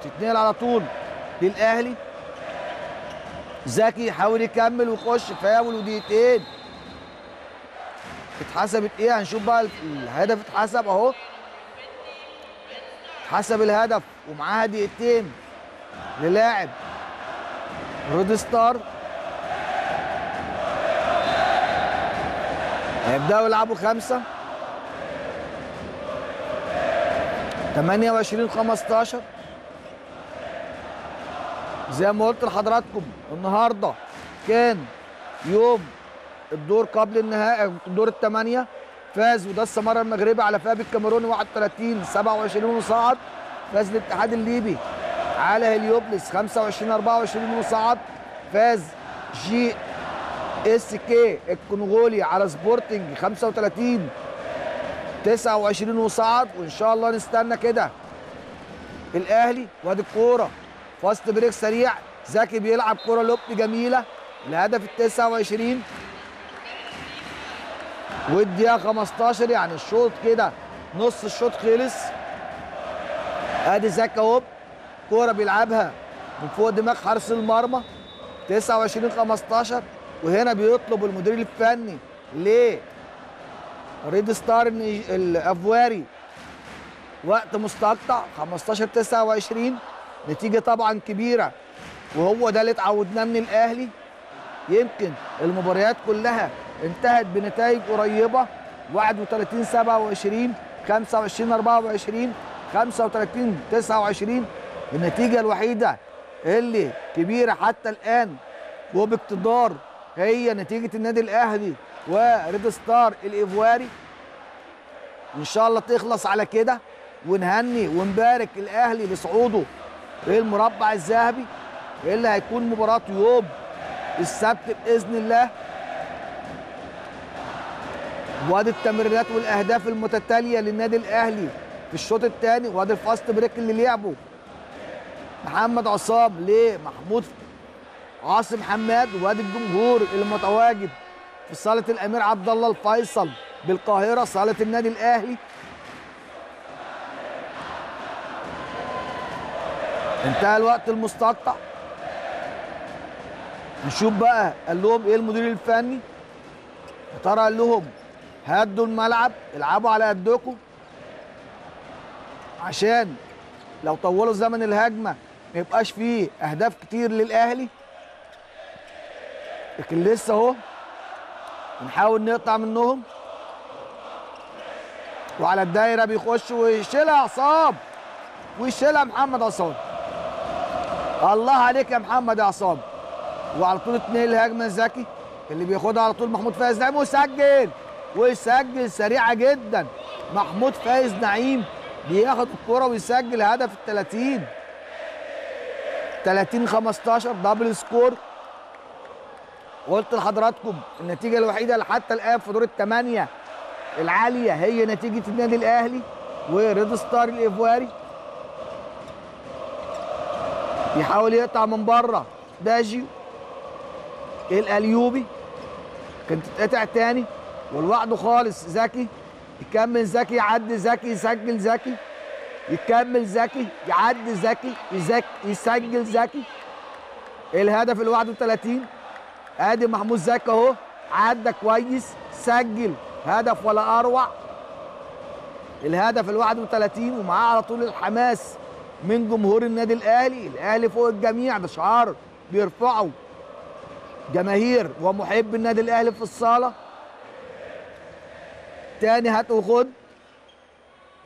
بتتنقل على طول للاهلي. زكي يحاول يكمل ويخش فاول، ودقيقتين. اتحسبت ايه؟ هنشوف بقى الهدف اتحسب اهو، اتحسب الهدف ومعاها دقيقتين للاعب ريد ستار. هيبداوا يلعبوا 5 28-15. زي ما قلت لحضراتكم النهارده كان يوم الدور قبل النهائي، الدور الثمانيه، فاز وده السمرة المغربي على فاب الكاميروني 31-27 وصعد. فاز الاتحاد الليبي على هليوبلس 25-24 وصعد. فاز جي اس كي الكونغولي على سبورتنج 35-29 وصعد. وان شاء الله نستنى كده الاهلي. وادي الكوره فاست بريك سريع، زكي بيلعب كوره لوبت جميله، الهدف ال 29 والدقيقه 15. يعني الشوط كده نص الشوط خلص. ادي زكي اهو، كوره بيلعبها من فوق دماغ حارس المرمى. 29-15. وهنا بيطلب المدير الفني لريد ستار الافواري وقت مستقطع 15-29. نتيجه طبعا كبيره، وهو ده اللي اتعودناه من الاهلي. يمكن المباريات كلها انتهت بنتائج قريبه 31 27 25 24 35 29. النتيجة الوحيدة اللي كبيرة حتى الآن وباقتدار هي نتيجة النادي الأهلي وريد ستار الإيفواري. إن شاء الله تخلص على كده، ونهني ونبارك الأهلي لصعوده المربع الذهبي اللي هيكون مباراة يوم السبت بإذن الله. وادي التمريرات والأهداف المتتالية للنادي الأهلي في الشوط الثاني، وادي الفاست بريك اللي لعبه محمد عصام لمحمود عاصم حماد، وادي الجمهور المتواجد في صالة الأمير عبد الله الفيصل بالقاهرة صالة النادي الأهلي. انتهى الوقت المستقطع، نشوف بقى قال لهم ايه المدير الفني. يا ترى قال لهم هدوا الملعب، العبوا على قدكم عشان لو طولوا زمن الهجمه ما يبقاش فيه اهداف كتير للاهلي. لكن لسه اهو بنحاول نقطع منهم، وعلى الدايره بيخش ويشيلها عصام، ويشيلها محمد عصام. الله عليك يا محمد عصام. وعلى طول اتنقل هجمه زكي اللي بياخدها على طول محمود فايز نعيم، وسجل ويسجل سريعه جدا. محمود فايز نعيم بياخد الكرة ويسجل هدف ال 30. 30-15 دبل سكور. قلت لحضراتكم النتيجة الوحيدة لحتى الآن في دور الثمانية العالية هي نتيجة النادي الأهلي وريد ستار الإيفواري. بيحاول يقطع من بره داجي الأليوبي، كانت تتقطع تاني ولوحده خالص. زكي يكمل، زكي يعدي، زكي يسجل، زكي يكمل، زكي يعدي، زكي يسجل، زكي الهدف ال 31. ادي محمود زكي اهو، عدى كويس، سجل هدف ولا اروع، الهدف ال 31. ومعاه على طول الحماس من جمهور النادي الاهلي، الاهلي فوق الجميع، ده شعار بيرفعه جماهير ومحب النادي الاهلي في الصاله. تاني هات وخد،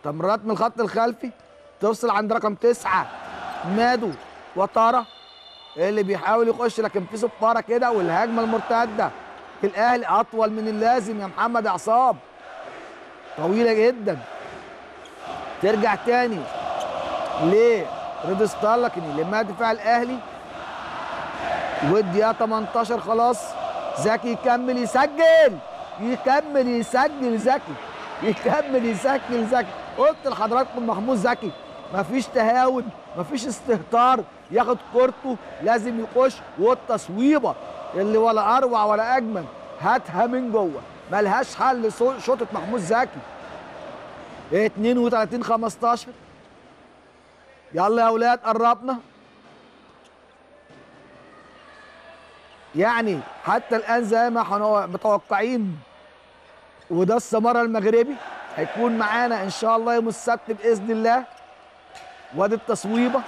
تمريرات من الخط الخلفي تفصل عند رقم 9 مادو وطارة اللي بيحاول يخش، لكن في صفارة كده. والهجمة المرتدة الأهلي أطول من اللازم يا محمد عصام، طويلة جدا. ترجع تاني لريد ستار، لكن يلمها دفاع الأهلي. والدقيقة 18 خلاص، زكي يكمل يسجل، يكمل يسجل، زكي يكمل يسجل، زكي. قلت لحضراتكم محمود زكي مفيش تهاون، مفيش استهتار، ياخد كورته لازم يخش، والتصويبه اللي ولا اروع ولا اجمل، هاتها من جوه، ملهاش حل شوطه محمود زكي. 32-15. يلا يا اولاد قربنا، يعني حتى الآن زي ما احنا متوقعين، وده السمرة المغربي هيكون معانا إن شاء الله يوم السبت بإذن الله. وادي التصويبة،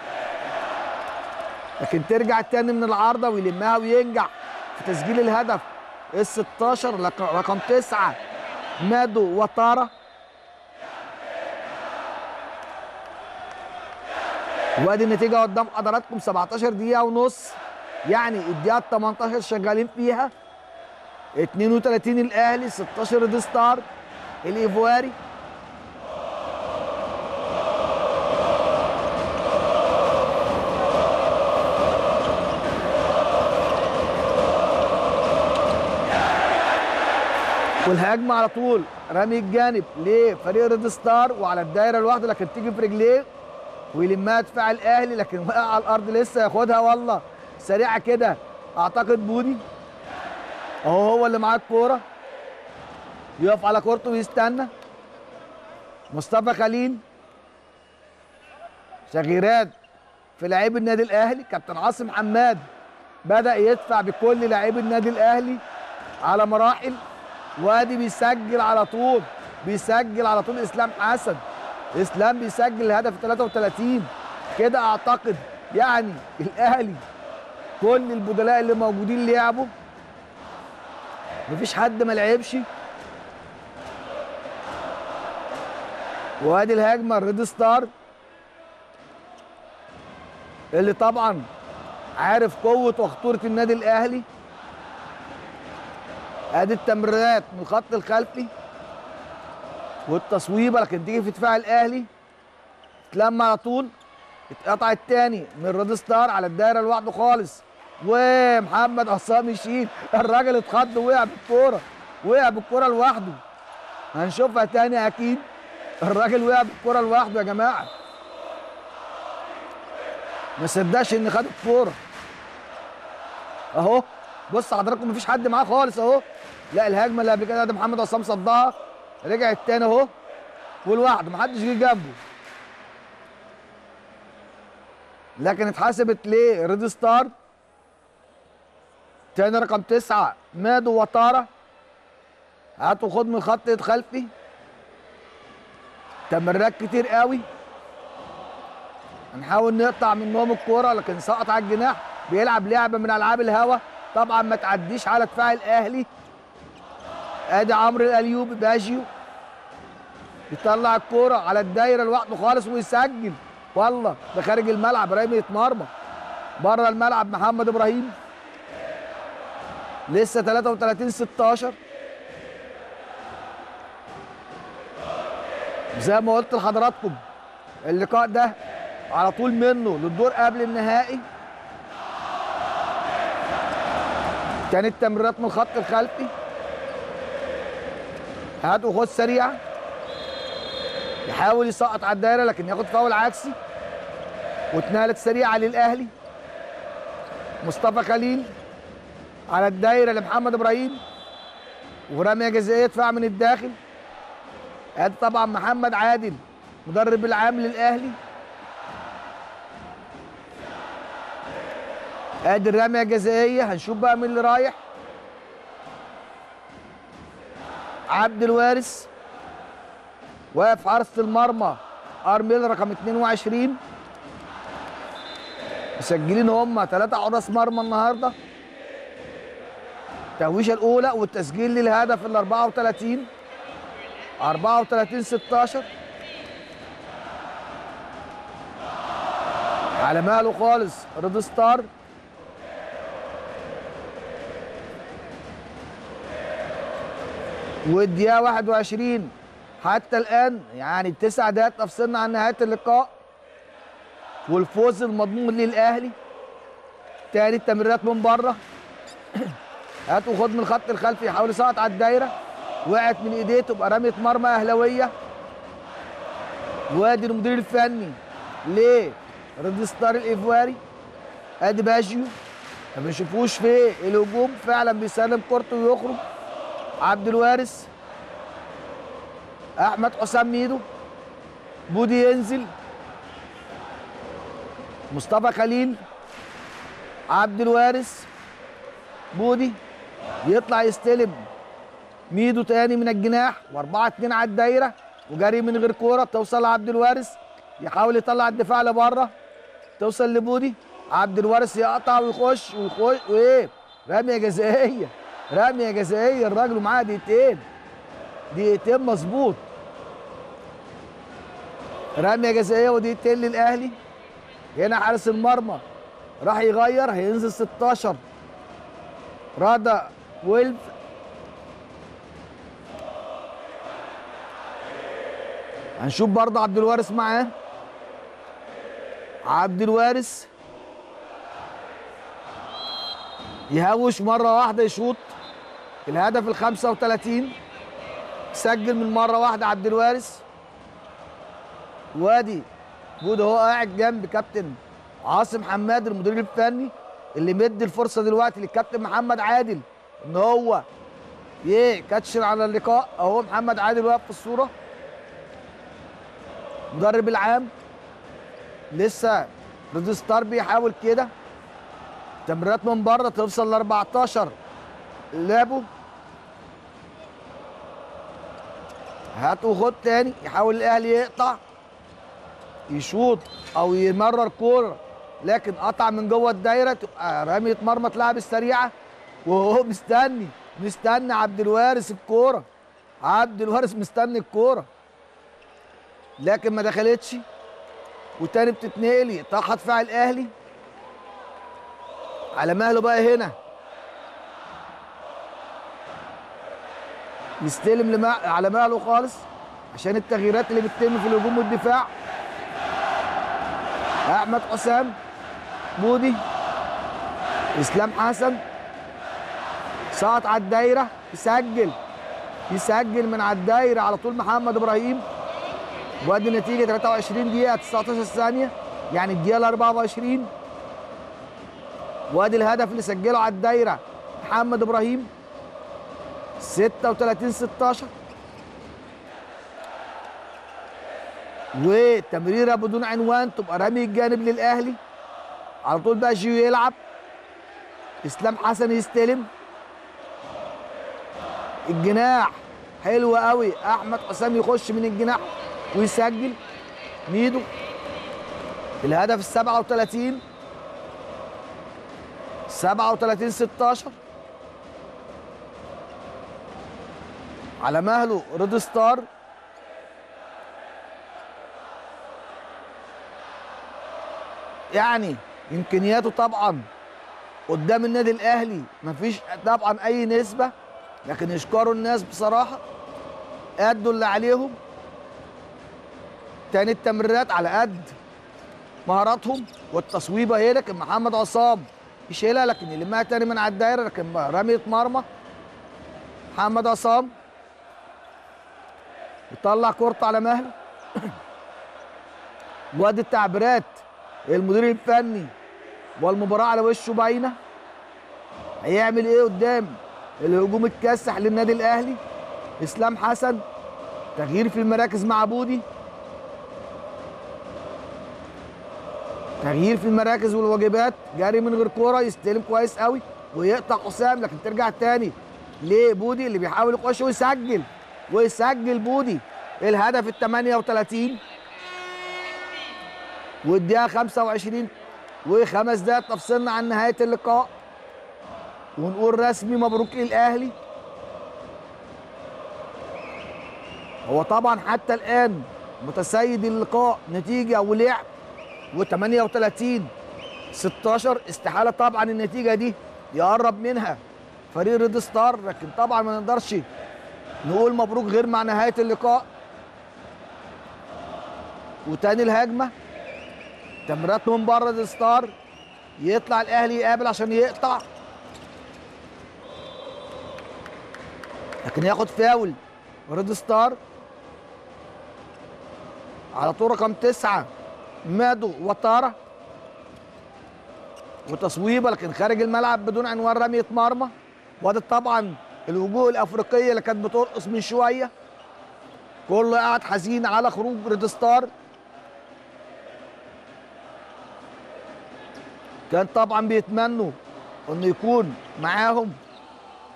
لكن ترجع تاني من العارضة ويلمها وينجح في تسجيل الهدف ال 16 رقم 9 مادو وطارة. وادي النتيجة قدام حضراتكم 17 دقيقة ونص، يعني الدقيقة 18 شغالين فيها. 32 الأهلي، 16 ريد ستار الإيفواري. والهجمة على طول رامي الجانب لفريق ريد ستار، وعلى الدايرة الواحدة، لكن تيجي في رجليه ويلمها دفاع الأهلي، لكن وقع على الأرض، لسه ياخدها والله سريعه كده. اعتقد بودي اهو هو اللي معاه الكوره، يقف على كورته ويستنى. مصطفى خليل، تغييرات في لاعبي النادي الاهلي. كابتن عاصم حماد بدا يدفع بكل لاعبي النادي الاهلي على مراحل. وادي بيسجل على طول، بيسجل على طول اسلام حسن. اسلام بيسجل الهدف 33 كده. اعتقد يعني الاهلي كل البدلاء اللي موجودين لعبوا، مفيش حد ما لعبش. وادي الهجمه الريد ستار اللي طبعا عارف قوه وخطوره النادي الاهلي. ادي التمريرات من الخط الخلفي والتصويبه، لكن تيجي في دفاع الاهلي تلم على طول، اتقطع الثاني من ريد ستار على الدايره لوحده خالص، ومحمد عصام يشيل الراجل، اتخض ووقع بالكوره، وقع بالكوره لوحده. هنشوفها تاني اكيد، الراجل وقع بالكوره لوحده يا جماعه، ما صدقش ان خد الكوره اهو. بص حضراتكم مفيش حد معاه خالص اهو. لا الهجمه اللي قبل كده ده محمد عصام صدها، رجعت تاني اهو ولوحده، محدش جه جنبه، لكن اتحسبت ليه ريد ستار. تاني رقم 9 مادو وطاره، هات وخد من الخط الخلفي، تمريرات كتير قوي، هنحاول نقطع منهم الكوره لكن سقط على الجناح، بيلعب لعبه من العاب الهوا طبعا ما تعديش على دفاع الاهلي. ادي عمر الأليوبي باجيو يطلع الكوره على الدايره لوحده خالص ويسجل، والله ده خارج الملعب، رمية مرمى بره الملعب. محمد ابراهيم لسه 33-16 زي ما قلت لحضراتكم، اللقاء ده على طول منه للدور قبل النهائي. كانت تمريرات من الخط الخلفي، هات وخد سريعه، يحاول يسقط على الدايره لكن ياخد فاول عكسي، واتنقلت سريعه للاهلي. مصطفى خليل على الدايره لمحمد ابراهيم، ورميه جزائيه دفاع من الداخل. ادي طبعا محمد عادل مدرب العام للاهلي، ادي الرميه الجزائيه، هنشوف بقى مين اللي رايح. عبد الوارث واقف حراسه المرمى ارميل رقم 22، مسجلين هم 3 حراس مرمى النهارده. التهويشه الاولى والتسجيل للهدف ال 34-16 على ماله خالص ريد ستار. والدقيقة 21 حتى الآن، يعني التسع دقايق تفصلنا عن نهاية اللقاء والفوز المضمون للأهلي. تاني التمريرات من بره، هات وخد من الخط الخلفي، يحاول يسقط على الدايرة، وقعت من ايديه، تبقى رمية مرمى أهلاوية. وادي المدير الفني لريد ستار الإيفواري أدي باجيو، ما بنشوفوش في الهجوم، فعلا بيسلم كورته ويخرج. عبد الوارث، احمد حسام ميدو، بودي ينزل، مصطفى خليل، عبد الوارث، بودي يطلع يستلم، ميدو تاني من الجناح، و4-2 على الدايره، وجري من غير كوره، توصل لعبد الوارث، يحاول يطلع الدفاع لبره، توصل لبودي، عبد الوارث يقطع ويخش وايه؟ رميه جزائيه، رميه جزائيه، الراجل ومعاه دقيقتين مظبوط، رميه جزائيه ودقيقتين للاهلي. هنا حارس المرمى راح يغير، هينزل 16 رادا ويلف، هنشوف برضه عبد الوارث معاه. عبد الوارث يهوش مره واحده يشوط الهدف ال 35، سجل من مره واحده عبد الوارث. وادي بود اهو قاعد جنب كابتن عاصم حماد المدير الفني، اللي مدي الفرصه دلوقتي للكابتن محمد عادل ان هو يكاتشر على اللقاء اهو. محمد عادل واقف في الصوره، مدرب العام لسه ريد ستار، بيحاول كده تمريرات من بره، توصل ل 14 لابو، هات وخد تاني، يحاول الاهلي يقطع يشوط او يمرر كوره لكن قطع من جوه الدايره، تبقى رميه مرمى اتلعب السريعه، وهو مستني عبد الوارث الكوره، عبد الوارث مستني الكوره، لكن ما دخلتش، والتاني بتتنقلي طاح دفاع الاهلي على مهله بقى، هنا يستلم على مهله خالص عشان التغييرات اللي بتتم في الهجوم والدفاع. احمد حسام، مودي، اسلام حسن، سقط على الدايره، يسجل من على الدايره على طول محمد ابراهيم، وادي النتيجه 23 دقيقه 19 ثانيه، يعني الدقيقه 24، وادي الهدف اللي سجله على الدايره محمد ابراهيم 36 16. وتمريره بدون عنوان تبقى رامي الجانب للاهلي على طول بقى، جيو يلعب، اسلام حسن يستلم الجناح، حلو قوي، احمد حسام يخش من الجناح ويسجل ميدو الهدف 37 16 على مهله ريد ستار. يعني امكانياته طبعا قدام النادي الاهلي مفيش طبعا اي نسبه، لكن يشكروا الناس بصراحه، ادوا اللي عليهم. تاني التمريرات على قد مهاراتهم، والتصويبه هي لكن محمد عصام يشيلها، لكن يلمها تاني من على الدايره، لكن رميه مرمى محمد عصام يطلع كورته على مهله. وادي التعبيرات المدير الفني والمباراه على وشه باينه، هيعمل ايه قدام الهجوم الكاسح للنادي الاهلي. اسلام حسن تغيير في المراكز مع بودي، تغيير في المراكز والواجبات، جاري من غير كوره، يستلم كويس قوي ويقطع حسام، لكن ترجع تاني لبودي اللي بيحاول يخش ويسجل، بودي الهدف ال 38 والدقيقة 25 وخمس دقايق تفصلنا عن نهاية اللقاء، ونقول رسمي مبروك للأهلي. هو طبعا حتى الآن متسيد اللقاء نتيجة ولعب، و38 16 استحالة طبعا النتيجة دي يقرب منها فريق ريد ستار، لكن طبعا ما نقدرش نقول مبروك غير مع نهاية اللقاء. وتاني الهجمة تمريرات من بره ريد ستار، يطلع الاهلي يقابل عشان يقطع، لكن ياخد فاول ريد ستار على طول رقم 9 مادو وطاره، وتصويبه لكن خارج الملعب بدون عنوان، رميه مرمى. وده طبعا الوجوه الافريقيه اللي كانت بترقص من شويه، كله قاعد حزين على خروج ريد ستار. كان طبعا بيتمنوا انه يكون معاهم،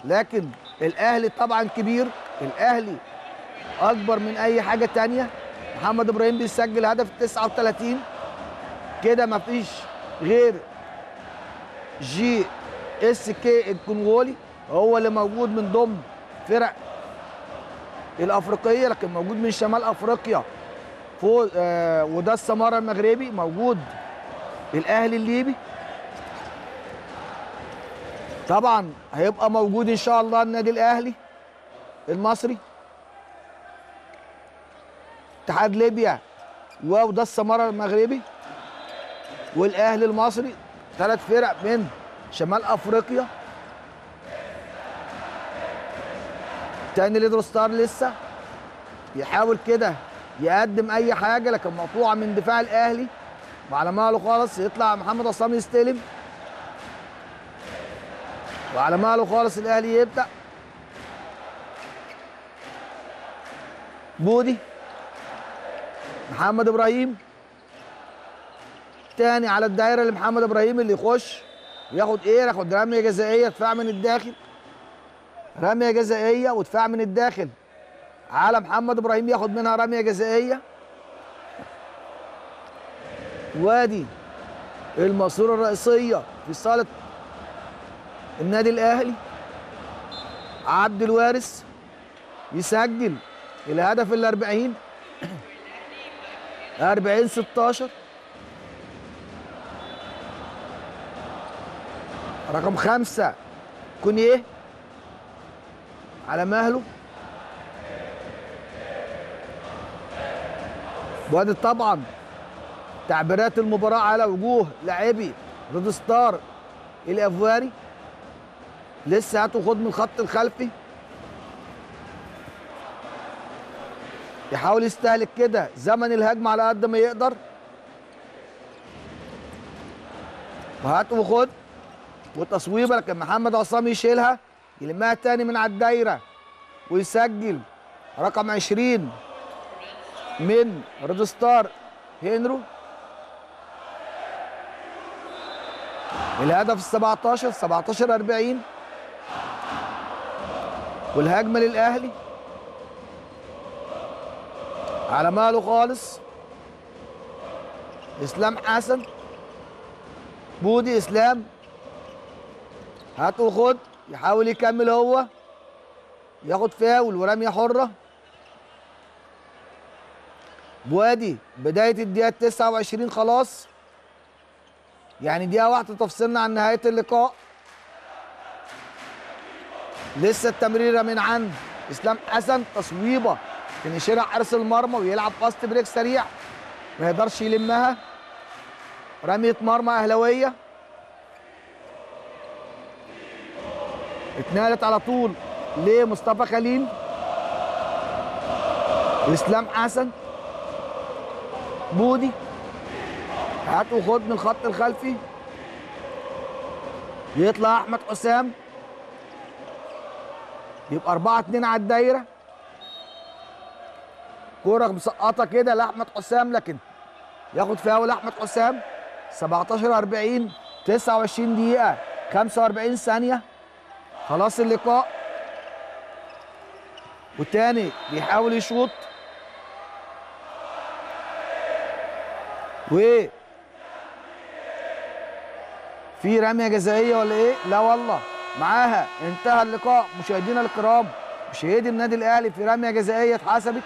لكن الاهلي طبعا كبير، الاهلي اكبر من اي حاجه تانيه. محمد ابراهيم بيسجل هدف 39 كده، مفيش غير جي اس كي الكونغولي هو اللي موجود من ضمن فرق الافريقيه، لكن موجود من شمال افريقيا فوق، وده السمرة المغربي موجود، الاهلي الليبي طبعا هيبقى موجود ان شاء الله النادي الاهلي المصري، اتحاد ليبيا وده السمرة المغربي والاهلي المصري، ثلاث فرق من شمال افريقيا. تاني ريد ستار لسه يحاول كده يقدم اي حاجه، لكن مقطوعه من دفاع الاهلي وعلى ماله خالص، يطلع محمد عصام يستلم وعلى ماله خالص الاهلي يبدا. بودي، محمد ابراهيم، تاني على الدايره لمحمد ابراهيم اللي يخش وياخد ايه، ياخد رميه جزائيه، دفاع من الداخل، رميه جزائيه ودفاع من الداخل على محمد ابراهيم، ياخد منها رميه جزائيه. وادي الماسوره الرئيسيه في صاله النادي الاهلي، عبد الوارث يسجل الهدف ال40 40 16، رقم 5 كونيه على مهله، وادي طبعا تعبيرات المباراة على وجوه لاعبي ريد ستار الافواري. لسه هاتوا خد من الخط الخلفي، يحاول يستهلك كده زمن الهجمه على قد ما يقدر، وهات وخد وتصويبه، لكن محمد عصام يشيلها يلمها تاني من على الدايره ويسجل رقم 20 من ريد ستار هنرو. الهدف 17 17 40، والهجمه للاهلي على ماله خالص. اسلام حسن، بودي اسلام، هات وخد، يحاول يكمل هو، ياخد فاول ورميه حره. بوادي بدايه الدقيقه 29 خلاص، يعني دقيقه واحده تفصلنا عن نهايه اللقاء. لسه التمريره من عند اسلام حسن، تصويبه ينشرها حارس المرمى ويلعب فاست بريك سريع، ما يقدرش يلمها، رميه مرمى اهلاويه اتنقلت على طول لمصطفى خليل. اسلام حسن، بودي، هات وخد من الخط الخلفي، يطلع احمد حسام، يبقى 4-2 على الدايره. كوره مسقطه كده لاحمد حسام، لكن ياخد فاول احمد حسام. 17 40، 29 دقيقه 45 ثانيه خلاص اللقاء، وتاني بيحاول يشوط وايه، في رميه جزائيه ولا ايه؟ لا والله، معاها انتهى اللقاء. مشاهدينا الكرام، مشاهدي النادي الاهلي، في رميه جزائيه اتحسبت،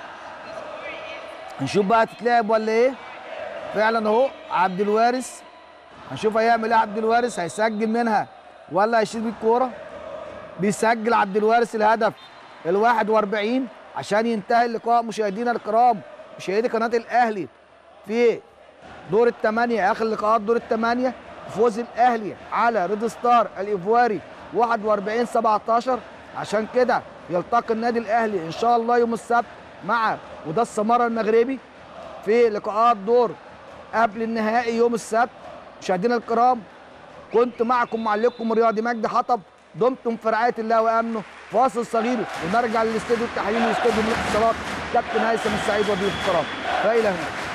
هنشوف بقى تتلعب ولا ايه. فعلا اهو عبد الوارث، هنشوف هيعمل ايه. عبد الوارث هيسجل منها ولا هيشيل بالكوره؟ بيسجل عبد الوارث الهدف ال41 عشان ينتهي اللقاء. مشاهدينا الكرام، مشاهدي قناه الاهلي، في دور ال8 اخر لقاءات دور ال8، فوز الاهلي على ريد ستار الايفواري 41 17. عشان كده يلتقي النادي الاهلي ان شاء الله يوم السبت مع وده السمرة المغربي في لقاءات دور قبل النهائي يوم السبت. مشاهدينا الكرام، كنت معكم معلقكم الرياضي مجدي حطب، دمتم في رعاية الله وأمنه. فاصل صغير ونرجع للاستوديو التحليلي واستوديو الاتصالات كابتن هيثم السعيد وضيوف الكرام. فإلى هناك.